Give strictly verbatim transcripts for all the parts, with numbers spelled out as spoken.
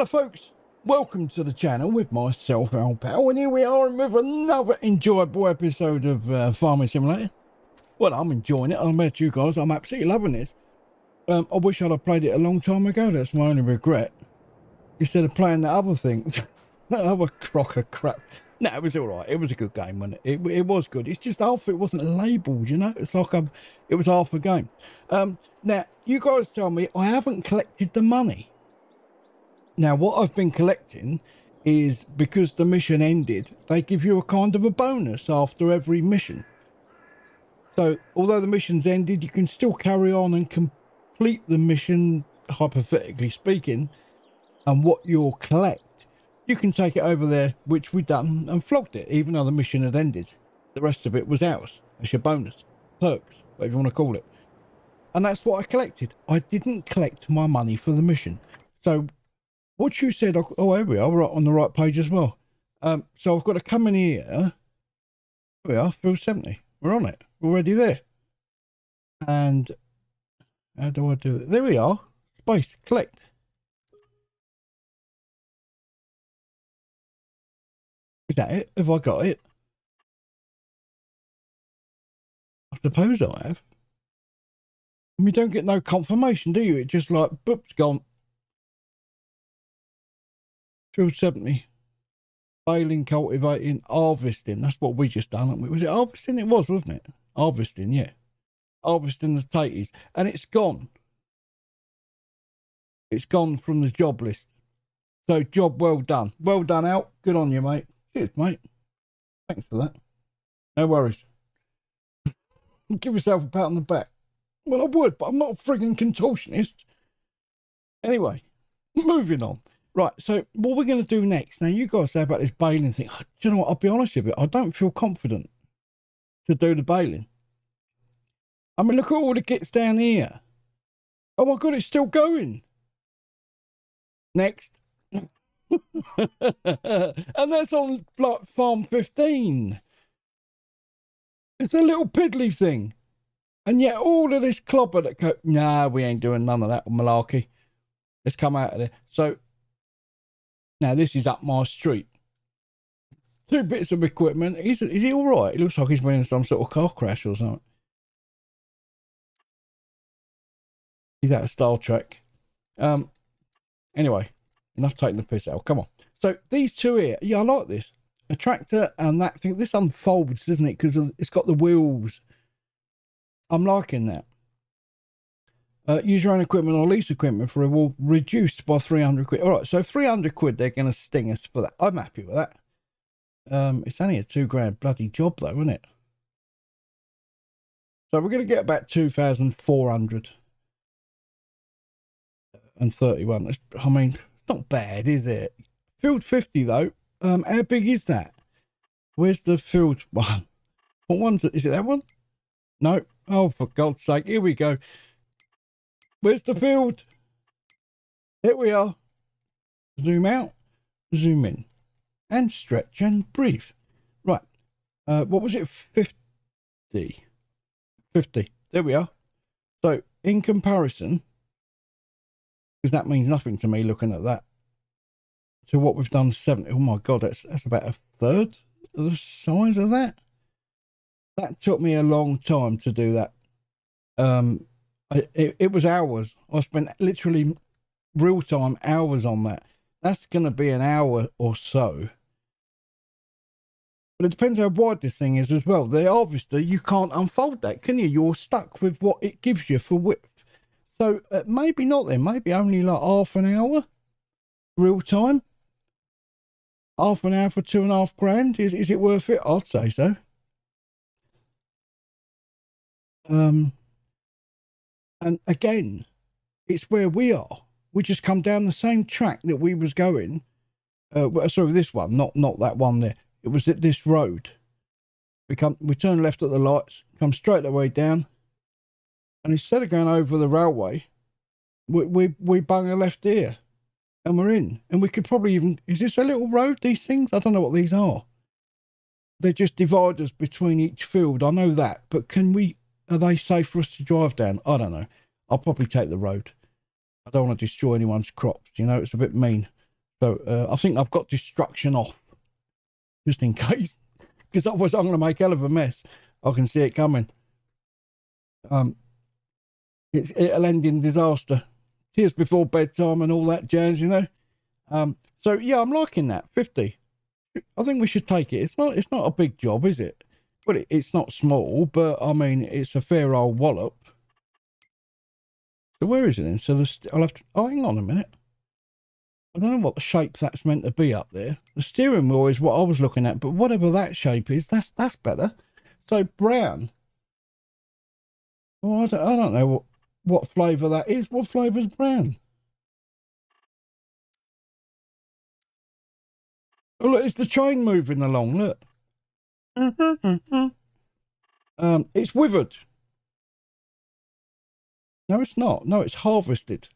Hello folks, welcome to the channel with myself Al Powell, and here we are with another enjoyable episode of uh, Farming Simulator. Well, I'm enjoying it. I'm about you guys. I'm absolutely loving this. Um, I wish I'd have played it a long time ago. That's my only regret. Instead of playing that other thing, that other crock of crap. No, it was all right. It was a good game, wasn't it? It, it was good. It's just half it wasn't labelled, you know. It's like a, it was half a game. Um, now, you guys tell me I haven't collected the money. Now, what I've been collecting is, because the mission ended, they give you a kind of a bonus after every mission. So, although the mission's ended, you can still carry on and complete the mission, hypothetically speaking, and what you'll collect, you can take it over there, which we've done, and flogged it, even though the mission had ended. The rest of it was ours. That's your bonus. Perks, whatever you want to call it. And that's what I collected. I didn't collect my money for the mission. So... what you said, oh, here we are, we're on the right page as well. Um, so I've got to come in here. Here we are, field seventy. We're on it. We're already there. And how do I do it? There we are. Space, collect. Is that it? Have I got it? I suppose I have. And you don't get no confirmation, do you? It's just like, boop's gone. Field seventy, baling, cultivating, harvesting. That's what we just done, haven't we? Was it harvesting? It was, wasn't it? Harvesting, yeah. Harvesting the taties. And it's gone. It's gone from the job list. So, job well done. Well done, Al. Good on you, mate. Cheers, mate. Thanks for that. No worries. Give yourself a pat on the back. Well, I would, but I'm not a frigging contortionist. Anyway, moving on. Right, so what we're going to do next, now you guys say about this baling thing, do you know what, I'll be honest with you, I don't feel confident to do the baling. I mean, look at all the kits down here. Oh my God, it's still going. Next. And that's on like Farm fifteen. It's a little piddly thing. And yet all of this clobber that goes, nah, we ain't doing none of that malarkey. Let's come out of there. So... now, this is up my street. Two bits of equipment. Is, is he all right? It looks like he's been in some sort of car crash or something. He's out of Star Trek. Um, anyway, enough taking the piss out. Come on. So, these two here. Yeah, I like this. A tractor and that thing. This unfolds, doesn't it? Because it's got the wheels. I'm liking that. Uh, use your own equipment or lease equipment for a reward reduced by three hundred quid. All right, so three hundred quid, they're going to sting us for that. I'm happy with that. Um, it's only a two grand bloody job, though, isn't it? So we're going to get about two thousand four hundred thirty-one. That's, I mean, it's not bad, is it? Field fifty, though. Um, how big is that? Where's the field one? What one's it? Is it that one? No. Oh, for God's sake, here we go. Where's the field? Here we are. Zoom out, zoom in, and stretch and breathe. Right. Uh, what was it? fifty. fifty. There we are. So, in comparison, because that means nothing to me looking at that, to what we've done seventy. Oh, my God. That's, that's about a third of the size of that. That took me a long time to do that. Um... I, it, it was hours. I spent literally real time hours on that. That's going to be an hour or so. But it depends how wide this thing is as well. The harvester, you can't unfold that, can you? You're stuck with what it gives you for width. So uh, maybe not then. Maybe only like half an hour real time. Half an hour for two and a half grand. Is, is it worth it? I'd say so. Um... And again, it's where we are. We just come down the same track that we was going. Uh, well, sorry, this one, not not that one there. It was at this road. We come, we turn left at the lights, come straight the way down. And instead of going over the railway, we we, we bung a left here, and we're in. And we could probably even, is this a little road? These things, I don't know what these are. They're just dividers between each field. I know that, but can we? Are they safe for us to drive down? I don't know. I'll probably take the road. I don't want to destroy anyone's crops. You know, it's a bit mean. So uh, I think I've got destruction off just in case, because otherwise I'm going to make hell of a mess. I can see it coming. Um, it, it'll end in disaster. Tears before bedtime and all that jazz, you know. Um, so yeah, I'm liking that. fifty. I think we should take it. It's not. It's not a big job, is it? But it, it's not small. But I mean, it's a fair old wallop. So where is it then? So the I'll have to. Oh, hang on a minute. I don't know what the shape that's meant to be up there. The steering wheel is what I was looking at, but whatever that shape is, that's that's better. So brown. Oh, I don't, I don't know what what flavour that is. What flavour is brown? Oh look, it's the train moving along. Look, um, it's withered. No, it's not. No, it's harvested.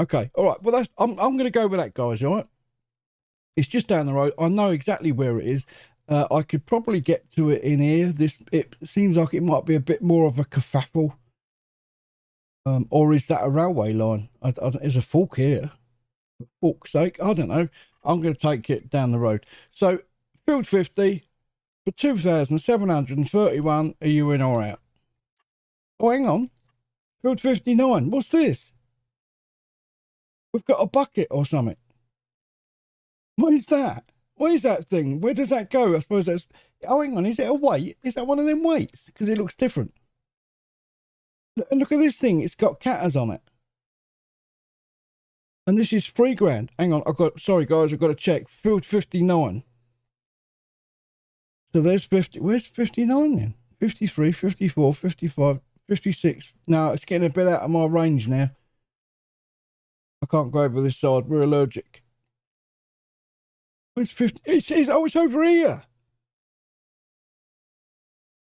Okay, all right. Well, that's I'm I'm going to go with that, guys. All right. It's just down the road. I know exactly where it is. Uh, I could probably get to it in here. This it seems like it might be a bit more of a kerfuffle. Um, or is that a railway line? I, I, there's a fork here. For fork's sake, I don't know. I'm going to take it down the road. So, field fifty for two thousand seven hundred thirty-one. Are you in or out? Oh, hang on. Field fifty-nine. What's this? We've got a bucket or something. What is that? What is that thing? Where does that go? I suppose that's... Oh, hang on. Is it a weight? Is that one of them weights? Because it looks different. And look at this thing. It's got catters on it. And this is three grand. Hang on, I've got, sorry guys, I've got to check. Field fifty-nine. So there's fifty, where's fifty-nine then? fifty-three, fifty-four, fifty-five, fifty-six. Now it's getting a bit out of my range now. I can't go over this side, we're allergic. Where's fifty? It's, it's, oh, it's over here.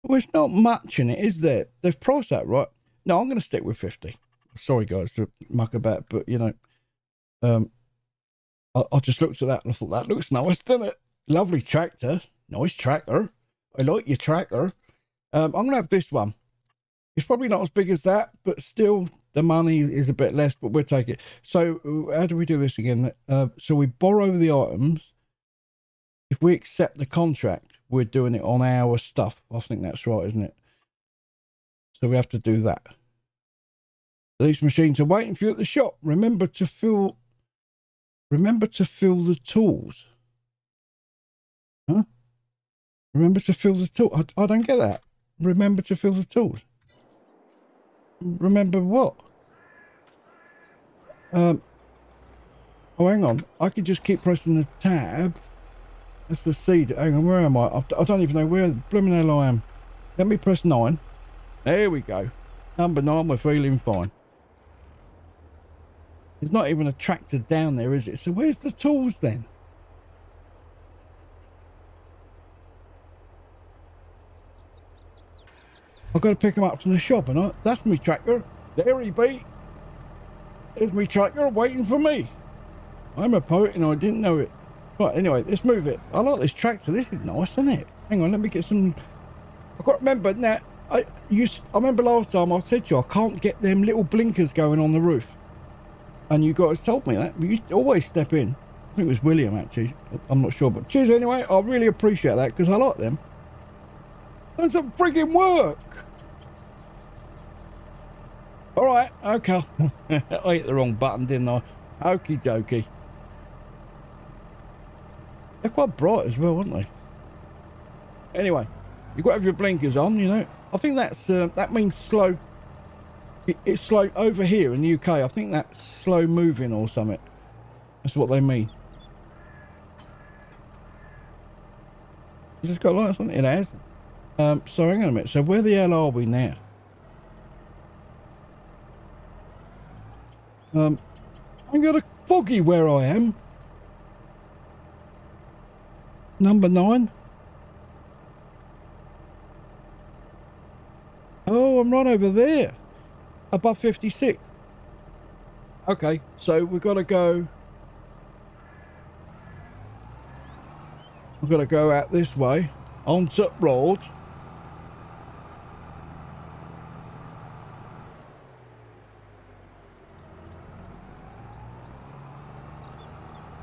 Well, it's not much in it, is there? They've priced that right. No, I'm going to stick with fifty. Sorry guys to muck about, but you know. Um, I, I just looked at that and I thought that looks nice, doesn't it? Lovely tractor, nice tractor. I like your tractor. Um, I'm gonna have this one. It's probably not as big as that, but still the money is a bit less. But we'll take it. So how do we do this again? Uh, so we borrow the items. If we accept the contract, we're doing it on our stuff. I think that's right, isn't it? So we have to do that. These machines are waiting for you at the shop. Remember to fill. Remember to fill the tools. Huh? Remember to fill the tool. I, I don't get that. Remember to fill the tools. Remember what? Um. Oh, hang on. I could just keep pressing the tab. That's the seed. Hang on. Where am I? I, I don't even know where the blooming hell I am. Let me press nine. There we go. Number nine. We're feeling fine. There's not even a tractor down there, is it? So where's the tools then? I've got to pick them up from the shop, and I, that's me tractor. There he be. There's me tractor waiting for me. I'm a poet and I didn't know it. Right, anyway, let's move it. I like this tractor. This is nice, isn't it? Hang on, let me get some. I've got to remember now. I you. I remember last time I said to you I can't get them little blinkers going on the roof. And you guys told me that. You always step in. I think it was William, actually. I'm not sure, but cheers anyway. I really appreciate that because I like them. That's some frigging work. All right. Okay. I hit the wrong button, didn't I? Okie dokie. They're quite bright as well, aren't they? Anyway, you've got to have your blinkers on, you know. I think that's uh, that means slow. It's slow over here in the U K. I think that's slow moving or something. That's what they mean. It's got lights on it. It has. Um, so hang on a minute. So where the hell are we now? Um, I've got a foggy where I am. Number nine. Oh, I'm right over there. Above fifty-six. Okay, so we've got to go. We've got to go out this way on Top Road.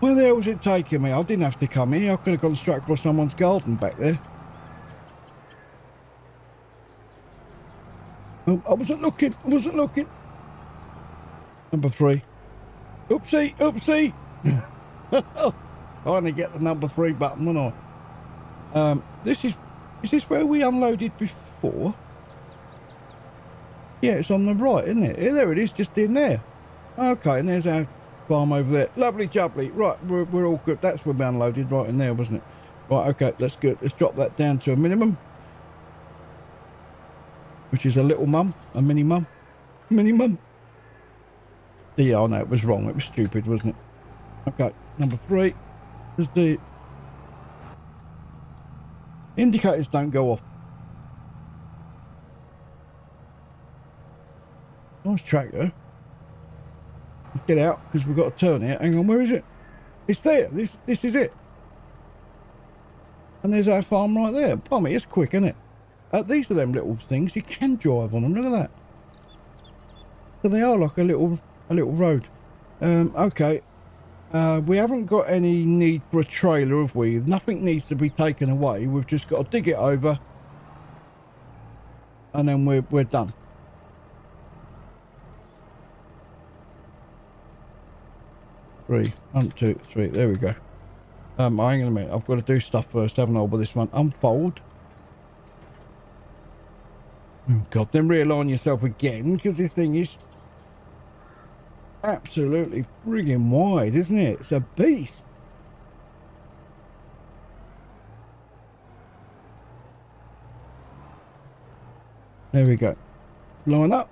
Where the hell's it taking me? I didn't have to come here. I could have gone straight across someone's garden back there. Oh, I wasn't looking. I wasn't looking. Number three. Oopsie, oopsie. I only get the number three button, don't I? Um, this is... Is this where we unloaded before? Yeah, it's on the right, isn't it? Yeah, there it is, just in there. Okay, and there's our farm over there. Lovely jubbly. Right, we're, we're all good. That's where we unloaded, right in there, wasn't it? Right, okay, that's good. Let's drop that down to a minimum. Which is a little mum, a mini mum. Mini mum. Yeah, I know, it was wrong. It was stupid, wasn't it? Okay, number three. Let's do it. Indicators don't go off. Nice tractor. Let's get out because we've got to turn here. Hang on, where is it? It's there. This this is it. And there's our farm right there. Blimey, it's quick, isn't it? Uh, these are them little things you can drive on them. Look at that. So they are like a little a little road. Um, okay. Uh, we haven't got any need for a trailer, have we? Nothing needs to be taken away. We've just got to dig it over, and then we're we're done. Three, one, two, three. There we go. Um, hang on a minute. I've got to do stuff first, haven't I? With this one, unfold. Oh God! Then realign yourself again, because this thing is absolutely friggin' wide, isn't it? It's a beast. There we go. Line up.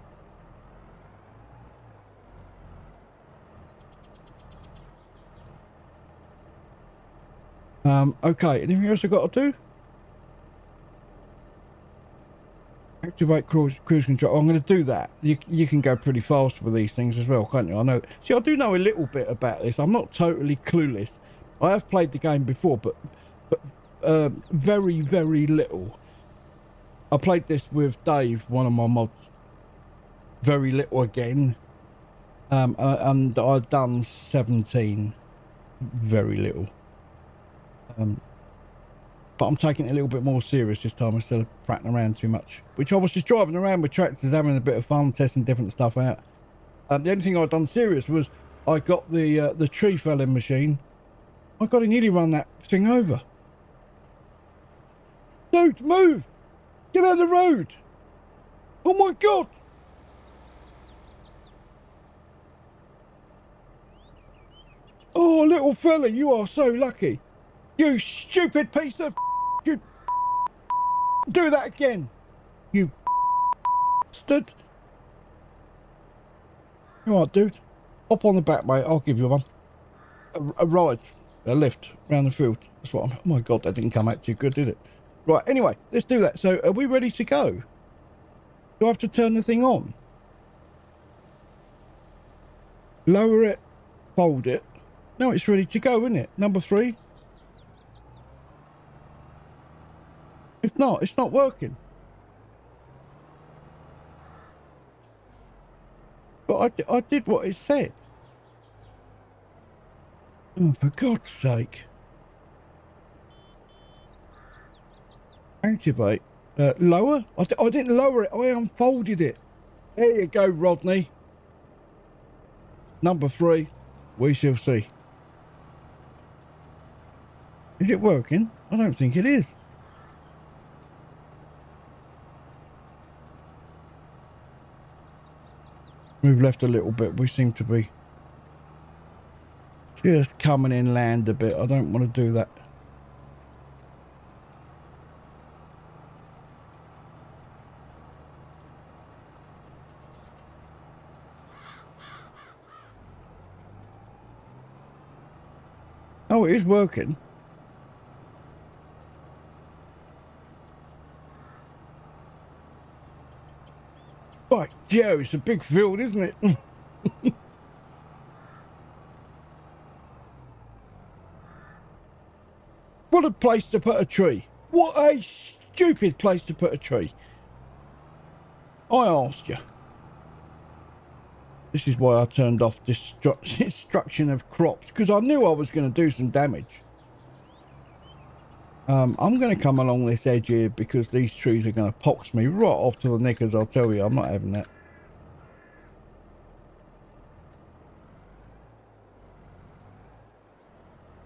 Um, okay, anything else I've got to do? Activate cruise, cruise control. Oh, I'm going to do that. You, you can go pretty fast with these things as well, can't you? I know. See, I do know a little bit about this. I'm not totally clueless. I have played the game before, but, but uh, very, very little. I played this with Dave, one of my mods. Very little again. Um, and I've done seventeen. Very little. Um... But I'm taking it a little bit more serious this time instead of prattling around too much. Which I was just driving around with tractors, having a bit of fun, testing different stuff out. Um, the only thing I'd done serious was I got the uh, the tree felling machine. I got to nearly run that thing over. Dude, move! Get out of the road! Oh my God! Oh, little fella, you are so lucky. You stupid piece of... You do that again, you bastard. All right, dude. Hop on the back, mate. I'll give you one. A, a ride, a lift round the field. That's what I'm... Oh, my God, that didn't come out too good, did it? Right, anyway, let's do that. So, are we ready to go? Do I have to turn the thing on? Lower it, fold it. No, it's ready to go, isn't it? Number three. If not, it's not working. But I, I did what it said. Oh, for God's sake. Activate. Uh, lower? I, I didn't lower it. I unfolded it. There you go, Rodney. Number three. We shall see. Is it working? I don't think it is. Move left a little bit. We seem to be just coming inland a bit. I don't want to do that. Oh, it is working. Right, yeah, it's a big field, isn't it? What a place to put a tree. What a stupid place to put a tree. I asked you. This is why I turned off destruction of crops, because I knew I was going to do some damage. Um, I'm going to come along this edge here because these trees are going to pox me right off to the knickers, I'll tell you. I'm not having that.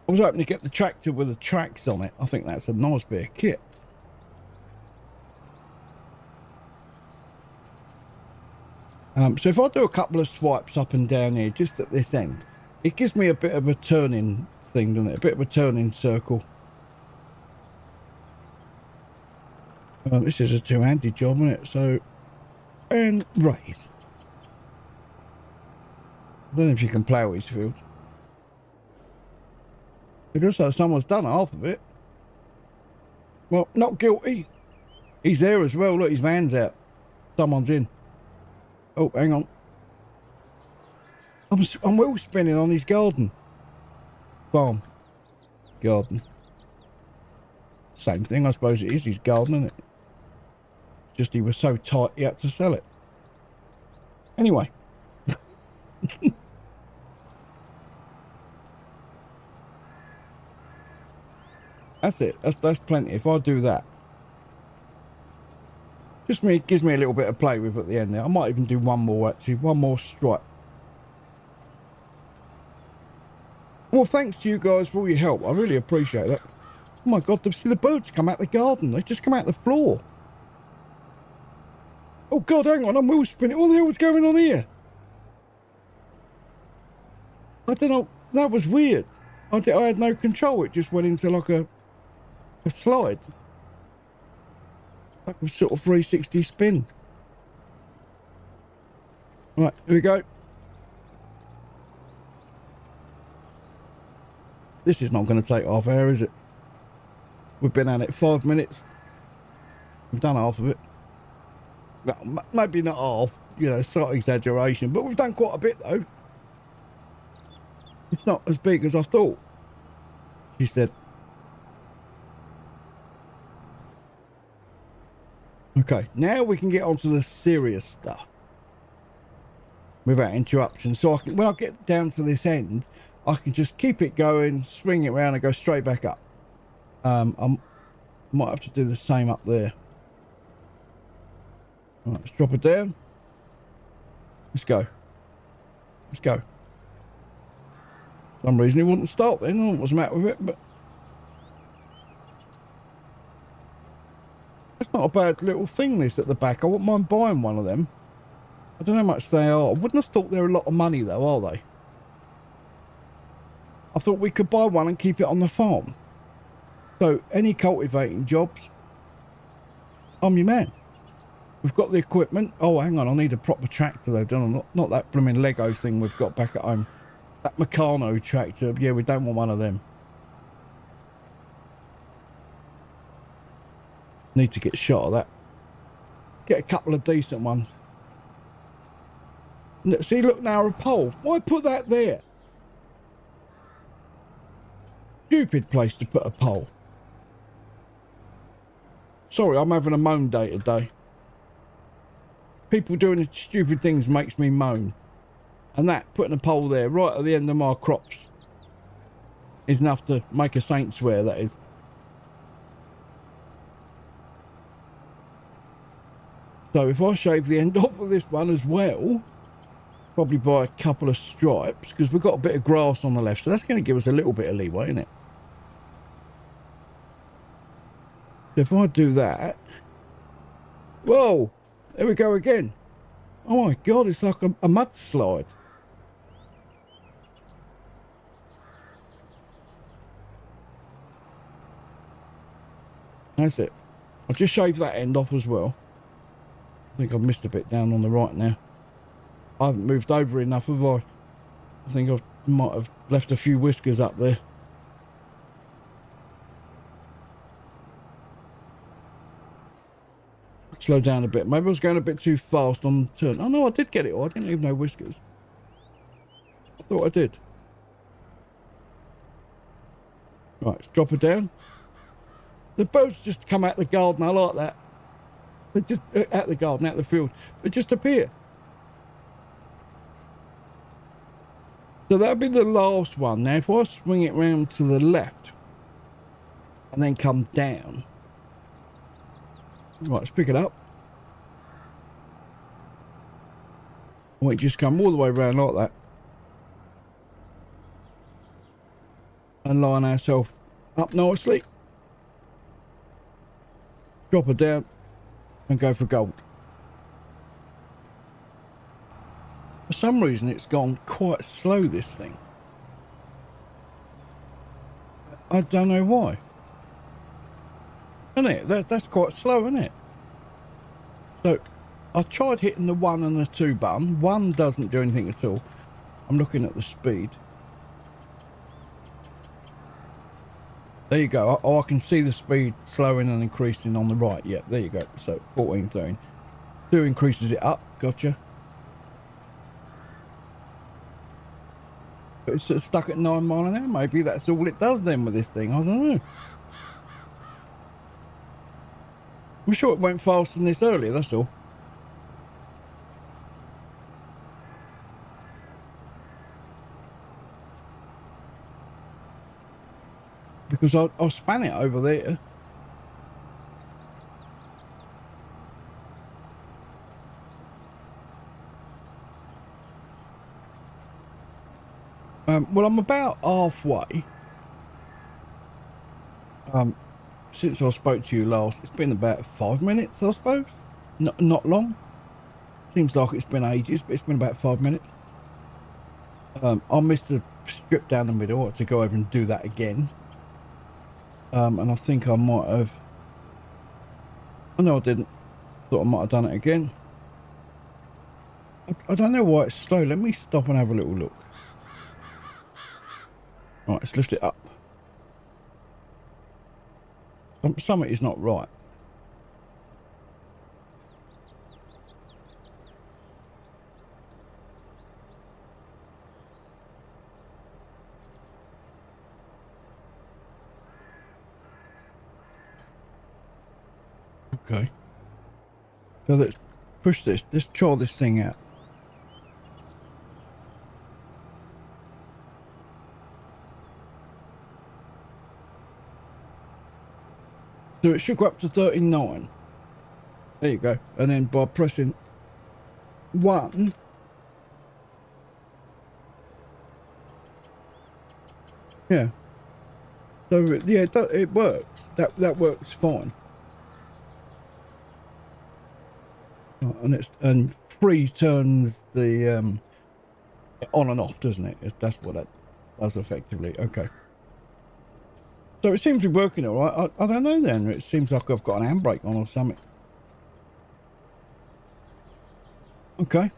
I was hoping to get the tractor with the tracks on it. I think that's a nice bit of kit. Um, so if I do a couple of swipes up and down here, just at this end, it gives me a bit of a turning thing, doesn't it? A bit of a turning circle. Well, this is a two-handed job, isn't it? So, and raise. I don't know if you can plough his field. It looks like someone's done half of it. Well, not guilty. He's there as well. Look, his van's out. Someone's in. Oh, hang on. I'm, I'm wheel spinning on his garden. Farm. Garden. Same thing, I suppose it is his garden, isn't it? Just he was so tight he had to sell it. Anyway. That's it. That's, that's plenty. If I do that. Just me, gives me a little bit of play with at the end there. I might even do one more, actually. One more stripe. Well, thanks to you guys for all your help. I really appreciate that. Oh, my God. See, the birds come out the garden. They just come out the floor. Oh, God, hang on. I'm wheel spinning. What the hell was going on here? I don't know. That was weird. I, did, I had no control. It just went into, like, a, a slide. That was sort of three sixty spin. Right, here we go. This is not going to take half an hour, is it? We've been at it five minutes. We've done half of it. Well, maybe not half, you know, slight exaggeration, but we've done quite a bit, though. It's not as big as I thought, she said. Okay, now we can get on to the serious stuff without interruption. So I can, when I get down to this end, I can just keep it going, swing it around and go straight back up. Um, I might have to do the same up there. All right, let's drop it down. Let's go. Let's go. For some reason it wouldn't start then. I don't know what's the matter with it, but... not a bad little thing, this, at the back. I wouldn't mind buying one of them. I don't know how much they are. I wouldn't have thought they're a lot of money, though, are they? I thought we could buy one and keep it on the farm. So, any cultivating jobs, I'm your man. We've got the equipment. Oh, hang on, I need a proper tractor, though, don't I? Not, not that blooming Lego thing we've got back at home. That Meccano tractor. Yeah, we don't want one of them. Need to get a shot of that. Get a couple of decent ones. See, look now, a pole. Why put that there? Stupid place to put a pole. Sorry, I'm having a moan day today. People doing stupid things makes me moan. And that, putting a pole there right at the end of my crops is enough to make a saint swear, that is. So if I shave the end off of this one as well, probably buy a couple of stripes, because we've got a bit of grass on the left, so that's going to give us a little bit of leeway, isn't it? If I do that... Whoa! There we go again. Oh my God, it's like a, a mudslide. That's it. I've just shaved that end off as well. I think I've missed a bit down on the right now. I haven't moved over enough, have I? I think I might have left a few whiskers up there. Slow down a bit. Maybe I was going a bit too fast on the turn. Oh no, I did get it all. I didn't leave no whiskers. I thought I did. Right, let's drop it down. The boat's just come out the garden. I like that. They just, out the garden, out the field, they just appear. So that'll be the last one. Now if I swing it round to the left and then come down. Right, let's pick it up. Or it just come all the way round like that. And line ourselves up nicely. Drop it down and go for gold. For some reason it's gone quite slow, this thing. I don't know why. Isn't it? That, that's quite slow, isn't it? So I tried hitting the one and the two button. One doesn't do anything at all. I'm looking at the speed. There you go. Oh, I can see the speed slowing and increasing on the right. Yeah, there you go. So fourteen, thirteen. Two increases it up. Gotcha. But it's sort of stuck at nine mile an hour. Maybe that's all it does then with this thing. I don't know. I'm sure it went faster than this earlier. That's all. Because I'll, I'll span it over there. Um, well, I'm about halfway. Um, since I spoke to you last, it's been about five minutes, I suppose. Not, not long. Seems like it's been ages, but it's been about five minutes. Um, I missed the strip down the middle. I had to go over and do that again. Um, and I think I might have, I know I didn't, thought I might have done it again. I, I don't know why it's slow. Let me stop and have a little look. Right, let's lift it up. Some, something is not right. Okay, so let's push this, let's try this thing out. So it should go up to thirty-nine. There you go. And then by pressing one, yeah, so it, yeah, it, it works. That, that works fine. And it's and three turns the um, on and off, doesn't it? That's what that does effectively. Okay. So it seems to be working all right. I, I don't know then. It seems like I've got an handbrake on or something. Okay.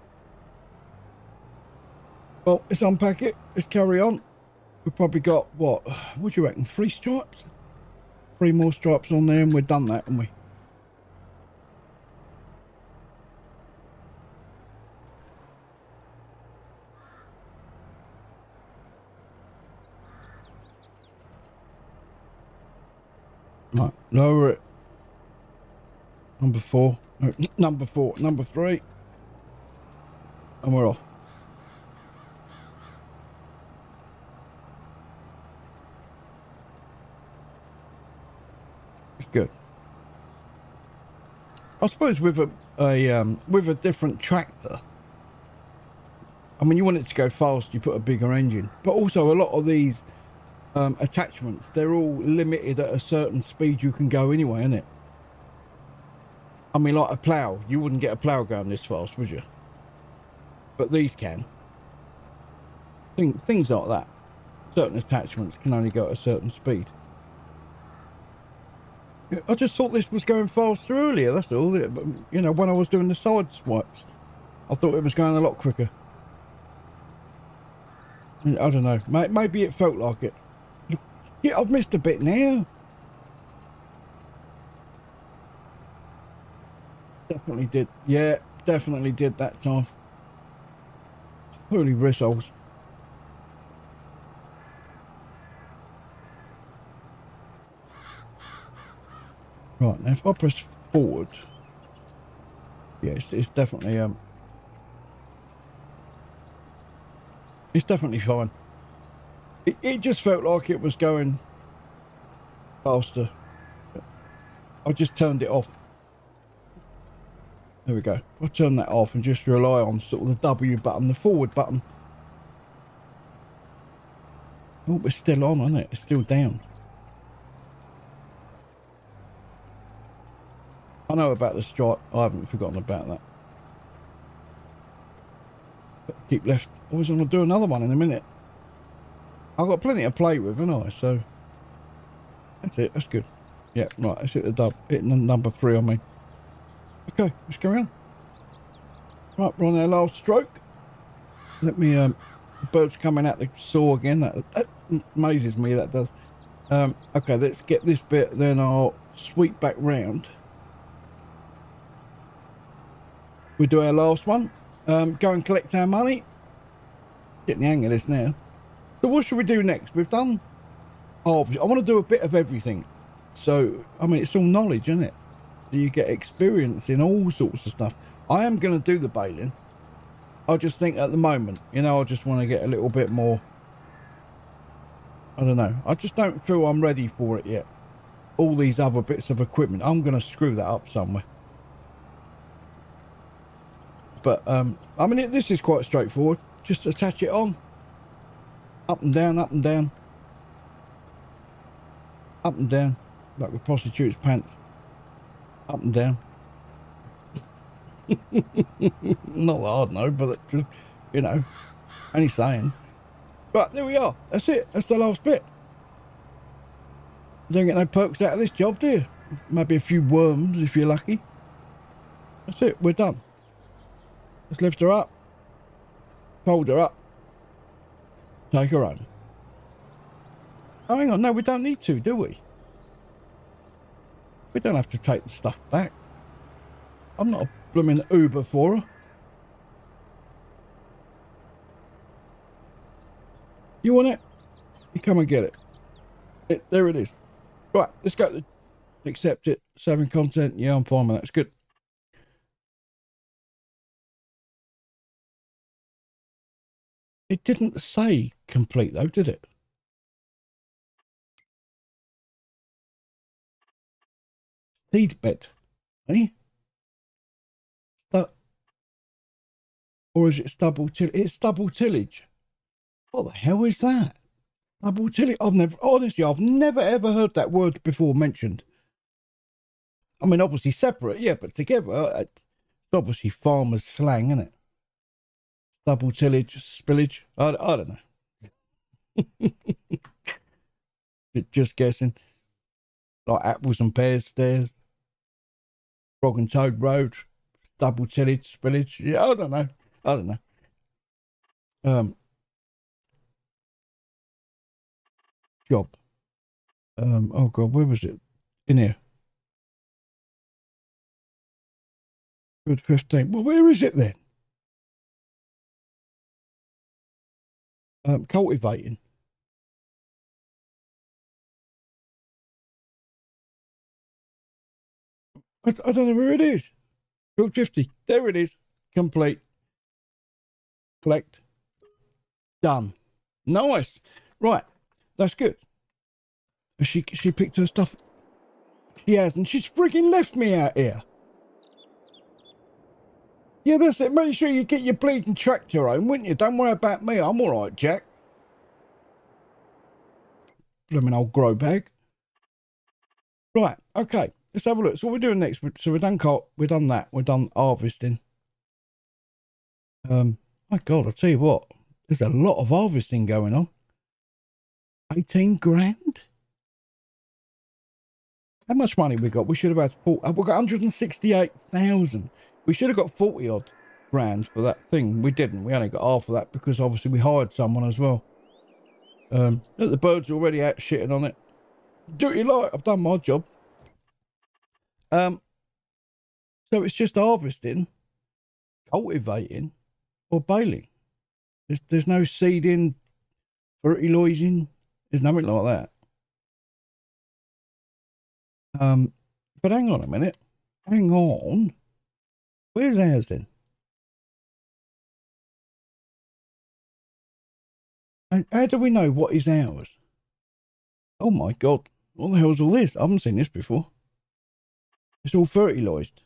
Well, let's unpack it. Let's carry on. We've probably got, what, what do you reckon? Three stripes? Three more stripes on there and we've done that, haven't we? Right, lower it. Number four. No, number four. Number three. And we're off. It's good. I suppose with a, a um, with a different tractor. I mean, you want it to go fast, you put a bigger engine. But also a lot of these Um, attachments, they're all limited at a certain speed you can go anyway, isn't it? I mean, like a plough, you wouldn't get a plough going this fast, would you? But these can. Thing, things like that. Certain attachments can only go at a certain speed. I just thought this was going faster earlier, that's all. You know, when I was doing the side swipes, I thought it was going a lot quicker. I don't know, maybe it felt like it. Yeah, I've missed a bit now. Definitely did. Yeah, definitely did that time. Holy bristles. Right, now if I press forward. Yeah, it's, it's definitely um It's definitely fine. It, it just felt like it was going faster. I just turned it off. There we go. I'll turn that off and just rely on sort of the W button, the forward button. Oh, it's still on, isn't it? It's still down. I know about the stripe. I haven't forgotten about that. Keep left. I was going to do another one in a minute. I've got plenty to play with, haven't I? So that's it. That's good. Yeah, right. Let's hit the dub. Hitting the number three on me. Okay, let's carry on. Right, we're on our last stroke. Let me. Um, the bird's coming out the saw again. That, that amazes me. That does. Um, okay, let's get this bit. Then I'll sweep back round. We do our last one. Um, go and collect our money. Getting the hang of this now. So what should we do next? We've done... Oh, I want to do a bit of everything. So, I mean, it's all knowledge, isn't it? You get experience in all sorts of stuff. I am going to do the bailing. I just think at the moment, you know, I just want to get a little bit more... I don't know. I just don't feel I'm ready for it yet. All these other bits of equipment. I'm going to screw that up somewhere. But, um, I mean, it, this is quite straightforward. Just attach it on. Up and down, up and down. Up and down. Like with prostitute's pants. Up and down. Not that hard, no, but, it just, you know, only saying. Right, there we are. That's it. That's the last bit. You don't get no perks out of this job, do you? Maybe a few worms, if you're lucky. That's it. We're done. Let's lift her up, fold her up, take her home. Oh, hang on, no, we don't need to, do we? We don't have to take the stuff back. I'm not a blooming Uber for her. You want it? You come and get it. It there it is. Right, let's go to accept it. Saving content. Yeah, I'm fine with that. It's good. It didn't say complete though, did it? Seed bed, eh? Stu or is it stubble till it's stubble tillage? What the hell is that? Stubble tillage. I've never, honestly, I've never ever heard that word before mentioned. I mean, obviously separate, yeah, but together, it's obviously farmer's slang, isn't it? Double tillage, spillage, I, I don't know. Just guessing. Like apples and pears stairs. Frog and Toad Road. Double tillage, spillage. Yeah, I don't know. I don't know. Um, job. Um, oh God, where was it? In here. Good fifteen. Well, where is it then? Um, cultivating. I, I don't know where it is. Build fifty. There it is. Complete. Collect. Done. Nice. Right. That's good. She she picked her stuff. She hasn't. She's freaking left me out here. Yeah, that's it. Make sure you get your bleeding tractor home, wouldn't you? Don't worry about me. I'm all right, Jack. Blooming old grow bag. Right, okay. Let's have a look. So what we're doing next. So we're done cart. We're done that. We're done harvesting. Um, my God, I'll tell you what. There's a lot of harvesting going on. eighteen grand? How much money we got? We should have had four. We've got one hundred sixty-eight thousand. We should have got forty odd grand for that thing. We didn't. We only got half of that because obviously we hired someone as well. Um, look, the bird's already out shitting on it. Do what you like. I've done my job. Um, so it's just harvesting, cultivating, or baling. There's, there's no seeding, fertilising. There's nothing like that. Um, but hang on a minute. Hang on. Where's ours then? And how do we know what is ours? Oh my god, what the hell's all this? I haven't seen this before. It's all fertilized.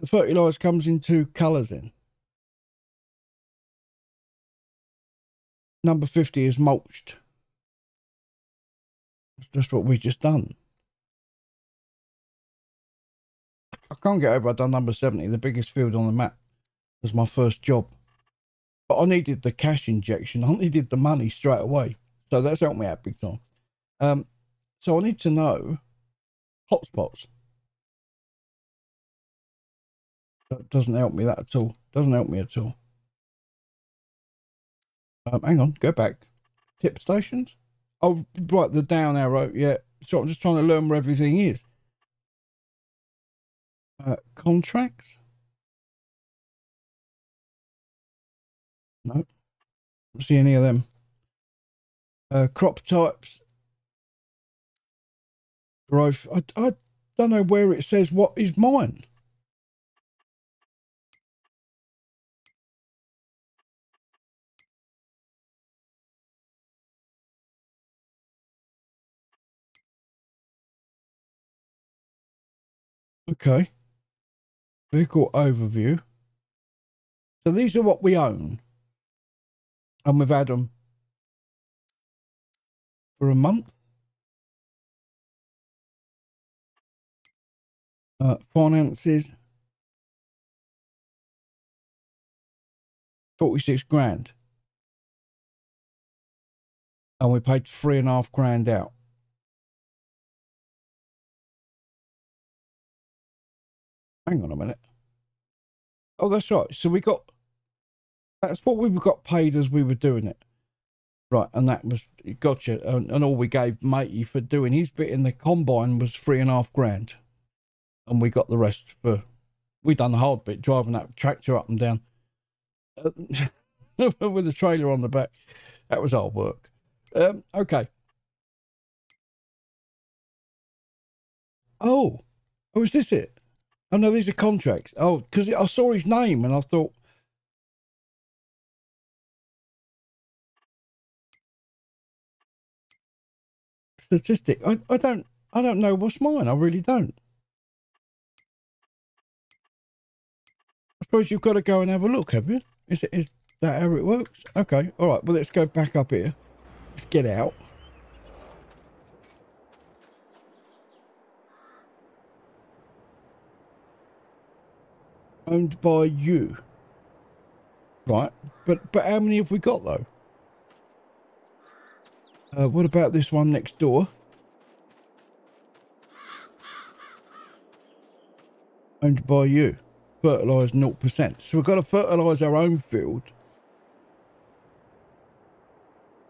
The fertilizer comes in two colors then. Number fifty is mulched. That's just what we just done. I can't get over I've done number seventy, the biggest field on the map. It was my first job. But I needed the cash injection. I needed the money straight away. So that's helped me out big time. Um, so I need to know hotspots. That doesn't help me that at all. Doesn't help me at all. Um, hang on, go back. Tip stations. Oh, right, the down arrow. Yeah. So I'm just trying to learn where everything is. Uh, contracts. No. Nope. Don't see any of them. Uh, crop types. Growth. I, I don't know where it says what is mine. Okay, vehicle overview. So these are what we own, and we've had them for a month. Uh, finances, forty-six grand, and we paid three and a half grand out. Hang on a minute. Oh, that's right. So we got, that's what we got paid as we were doing it. Right. And that was, gotcha. And, and all we gave Matey for doing his bit in the combine was three and a half grand. And we got the rest for, we done the hard bit, driving that tractor up and down with the trailer on the back. That was hard work. Um, okay. Oh, oh, is this it? Oh, no, these are contracts. Oh, because I saw his name and I thought... Statistic. I, I don't I don't know what's mine. I really don't. I suppose you've got to go and have a look, have you? Is, it, is that how it works? Okay. All right. Well, let's go back up here. Let's get out. Owned by you, right? But but how many have we got though? Uh, what about this one next door? Owned by you, fertilised zero percent. So we've got to fertilise our own field,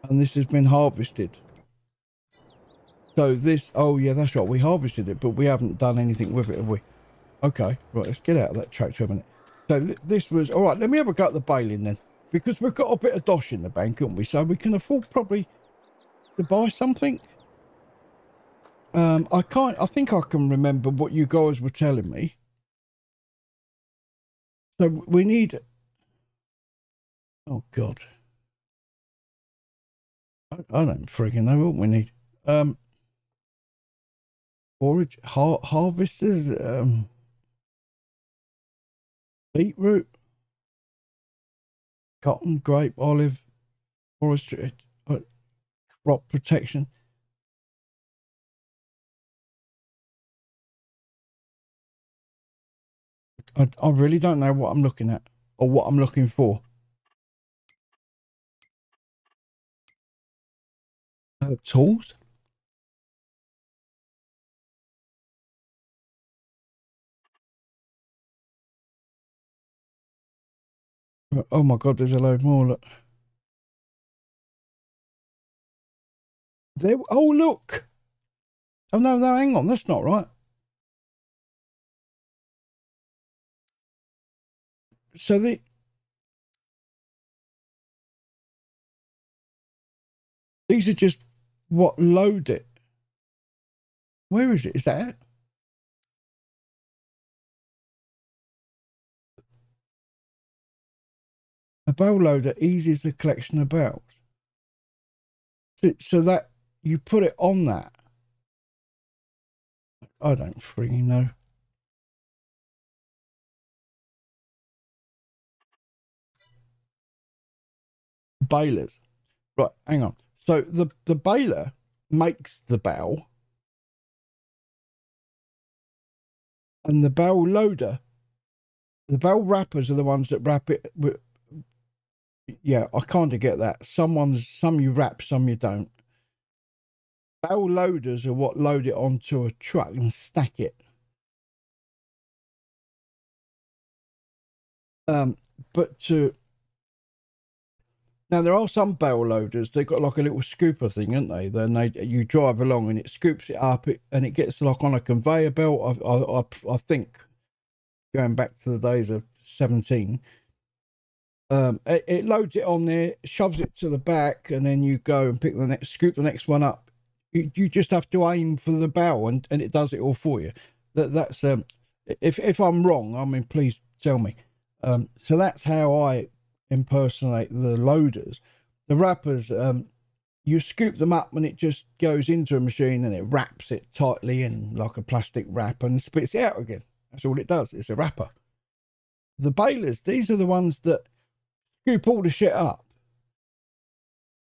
and this has been harvested. So this, oh yeah, that's right. We harvested it, but we haven't done anything with it, have we? Okay, right, let's get out of that tractor a minute. So th this was... All right, let me have a go at the baling then. Because we've got a bit of dosh in the bank, haven't we? So we can afford probably to buy something. Um, I can't... I think I can remember what you guys were telling me. So we need... Oh, God. I, I don't frigging know what we need. Um, forage, har harvesters... Um, beetroot, cotton, grape, olive, forestry, uh, crop protection. I, I really don't know what I'm looking at or what I'm looking for. Uh, tools. Oh my god, there's a load more, look. There, oh look! Oh no, no, hang on, that's not right. So the... These are just what load it. Where is it? Is that it? A bowl loader eases the collection about. So, so that you put it on that. I don't freaking know. Balers. Right, hang on. So the, the baler makes the bow. And the bow loader, the bow wrappers are the ones that wrap it. With, yeah, I kind of get that. Someone's, some you wrap, some you don't. Bow loaders are what load it onto a truck and stack it. Um, but to... Now, there are some barrel loaders. They've got like a little scooper thing, haven't they? Then they, you drive along and it scoops it up it, and it gets like on a conveyor belt. I, I, I, I think, going back to the days of seventeen, um, it, it loads it on there, shoves it to the back, and then you go and pick the next, scoop the next one up. You, you just have to aim for the barrel and, and it does it all for you. That, that's um, if, if I'm wrong, I mean, please tell me. Um, so that's how I impersonate the loaders. The wrappers, um you scoop them up and it just goes into a machine and it wraps it tightly in like a plastic wrap and spits it out again. That's all it does. It's a wrapper. The balers, these are the ones that scoop all the shit up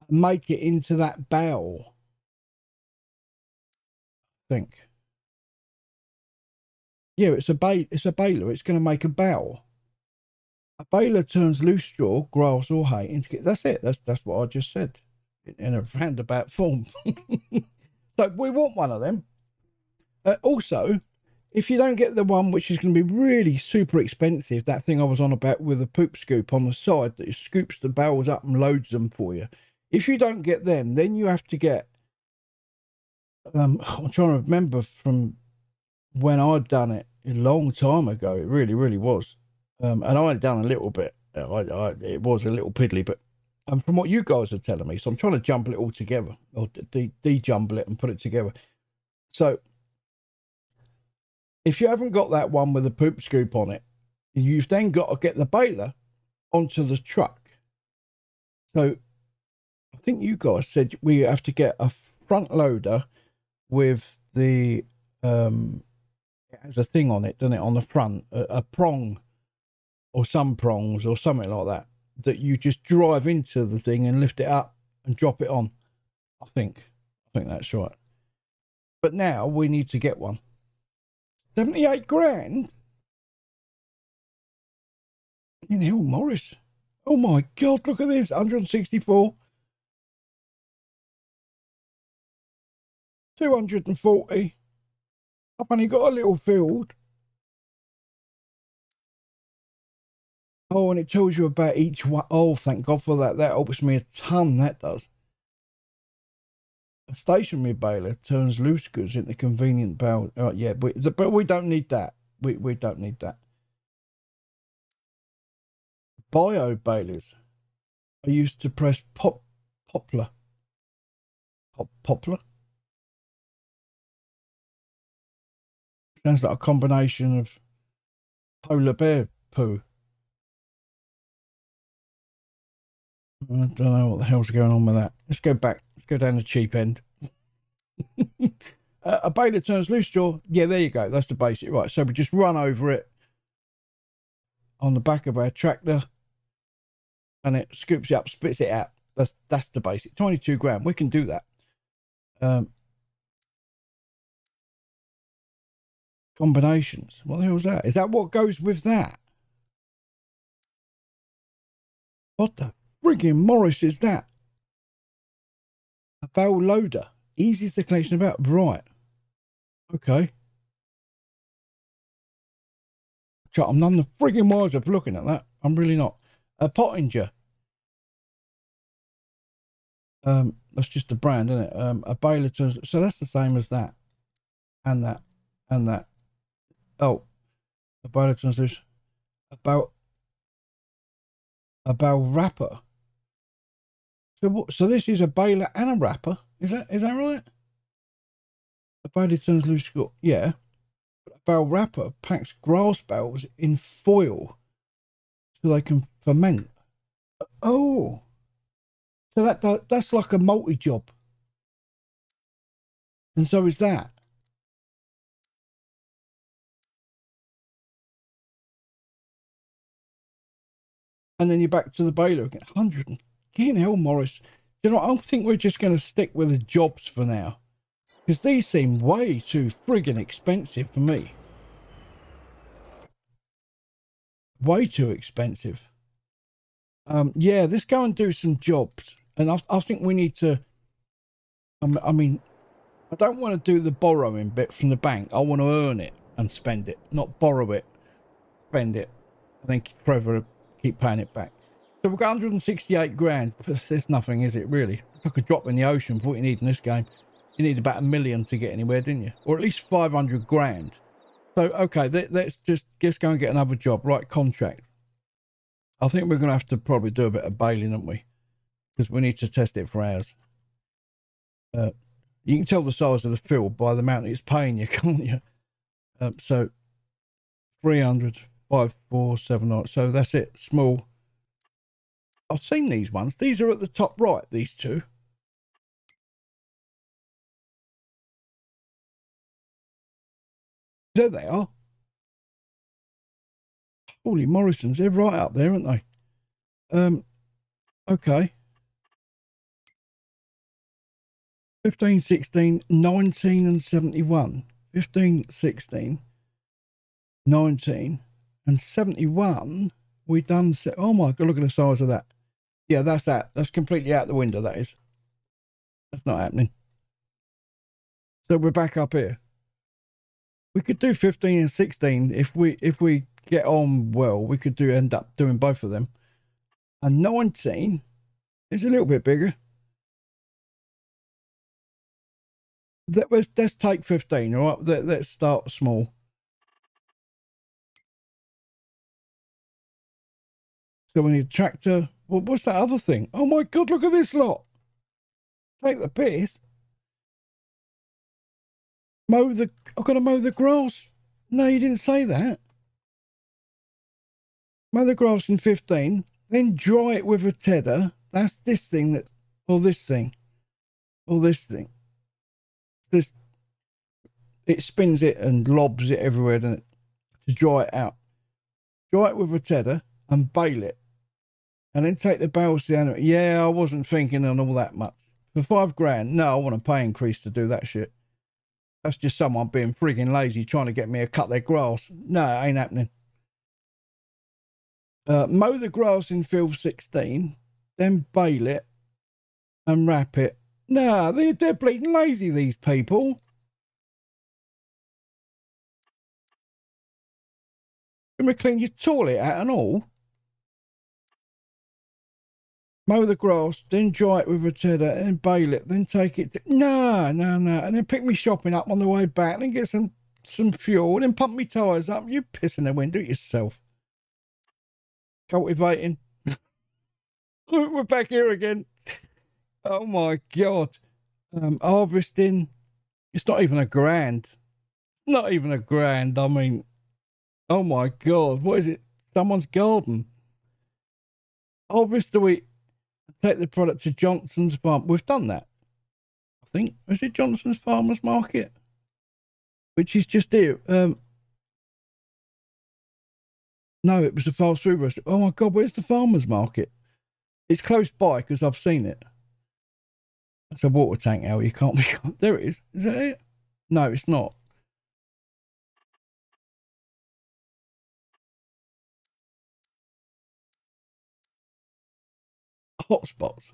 and make it into that bowl, I think. Yeah, it's a ba it's a baler. It's going to make a bowl. A baler turns loose straw, grass or hay into it. That's it. That's that's what I just said in, in a roundabout form. So we want one of them. Uh, also, if you don't get the one which is going to be really super expensive, that thing I was on about with a poop scoop on the side that scoops the barrels up and loads them for you. If you don't get them, then you have to get... Um, I'm trying to remember from when I'd done it a long time ago. It really, really was. Um, and I had done a little bit. I, I, it was a little piddly, but um, from what you guys are telling me, so I'm trying to jumble it all together, or de-jumble de it and put it together. So if you haven't got that one with a poop scoop on it, you've then got to get the baler onto the truck. So I think you guys said we have to get a front loader with the, um, it has a thing on it, doesn't it, on the front, a, a prong. Or some prongs or something like that, that you just drive into the thing and lift it up and drop it on. I think, I think that's right. But now we need to get one. seventy-eight grand? In Hill Morris. Oh my God, look at this, one hundred sixty-four. two hundred forty. I've only got a little field. Oh, and it tells you about each one. Oh, thank God for that. That helps me a ton, that does. A stationary baler turns loose goods into convenient bale. Oh, yeah, but, but we don't need that. We, we don't need that. Bio balers are used to press pop, poplar. Pop, poplar? Sounds like a combination of polar bear poo. I don't know what the hell's going on with that. Let's go back. Let's go down the cheap end. uh, a baler turns loose straw. Yeah, there you go. That's the basic. Right, so we just run over it on the back of our tractor and it scoops it up, spits it out. That's that's the basic. twenty-two grand. We can do that. Um, combinations. What the hell's that? Is that what goes with that? What the... Friggin' Morris is that. A barrel loader. Easiest the collection about. Right. Okay. I'm none the friggin' wiser for looking at that. I'm really not. A Pottinger. Um, that's just a brand, isn't it? Um, a baler turns. So that's the same as that. And that. And that. Oh. A baler turns loose. About. A barrel wrapper. So what, so this is a baler and a wrapper, is that is that right? A baler turns loose straw. Yeah. A barrel wrapper packs grass barrels in foil so they can ferment. Oh, so that, that that's like a multi-job. And so is that. And then you're back to the baler again. one hundred. Fucking hell, Morris. You know, I think we're just going to stick with the jobs for now. Because these seem way too friggin' expensive for me. Way too expensive. Um, yeah, let's go and do some jobs. And I, I think we need to... Um, I mean, I don't want to do the borrowing bit from the bank. I want to earn it and spend it. Not borrow it, spend it, and then keep forever... keep paying it back. So we've got one hundred sixty-eight grand. It's nothing, is it, really? It's like a drop in the ocean for what you need in this game. You need about a million to get anywhere, didn't you? Or at least five hundred grand. So, okay, let, let's just just go and get another job. Right, contract. I think we're going to have to probably do a bit of bailing, aren't we? Because we need to test it for hours. Uh, you can tell the size of the field by the amount it's paying you, can't you? Um, so, three hundred. Five, four, seven, nine. So that's it. Small. I've seen these ones. These are at the top right, these two. There they are. Holy Morrison's. They're right up there, aren't they? Um, okay. fifteen, sixteen, nineteen and seventy-one. fifteen, sixteen, nineteen. And seventy-one, we done... Oh, my God, look at the size of that. Yeah, that's that. That's completely out the window, that is. That's not happening. So we're back up here. We could do fifteen and sixteen. If we if we get on well, we could do end up doing both of them. And nineteen is a little bit bigger. Let's, let's take fifteen, all right? Let, let's start small. So we need a tractor. Well, what's that other thing? Oh my God, look at this lot. Take the piss. Mow the... I've got to mow the grass. No, you didn't say that. Mow the grass in fifteen. Then dry it with a tedder. That's this thing that... Or this thing. Or this thing. This... It spins it and lobs it everywhere, doesn't it? To dry it out. Dry it with a tedder and bale it. And then take the bales to the animal. Yeah, I wasn't thinking on all that much. For five grand, no, I want a pay increase to do that shit. That's just someone being frigging lazy trying to get me to cut their grass. No, it ain't happening. Uh, mow the grass in field sixteen, then bale it and wrap it. No, they're, they're bleeding lazy, these people. Remember, clean your toilet out and all. Mow the grass, then dry it with a tedder, and bale it, then take it. No, no, no. And then pick me shopping up on the way back, then get some, some fuel, then pump me tyres up. You piss in the wind, do it yourself. Cultivating. We're back here again. Oh, my God. Um, harvesting. It's not even a grand. Not even a grand. I mean, oh, my God. What is it? Someone's garden. Harvest the wheat. Take the product to Johnson's Farm. We've done that, I think. Is it Johnson's Farmer's Market? Which is just here. Um, no, it was the fast food restaurant. Oh, my God, where's the Farmer's Market? It's close by because I've seen it. That's a water tank, Al. You can't be... There it is. Is that it? No, it's not. Hotspots.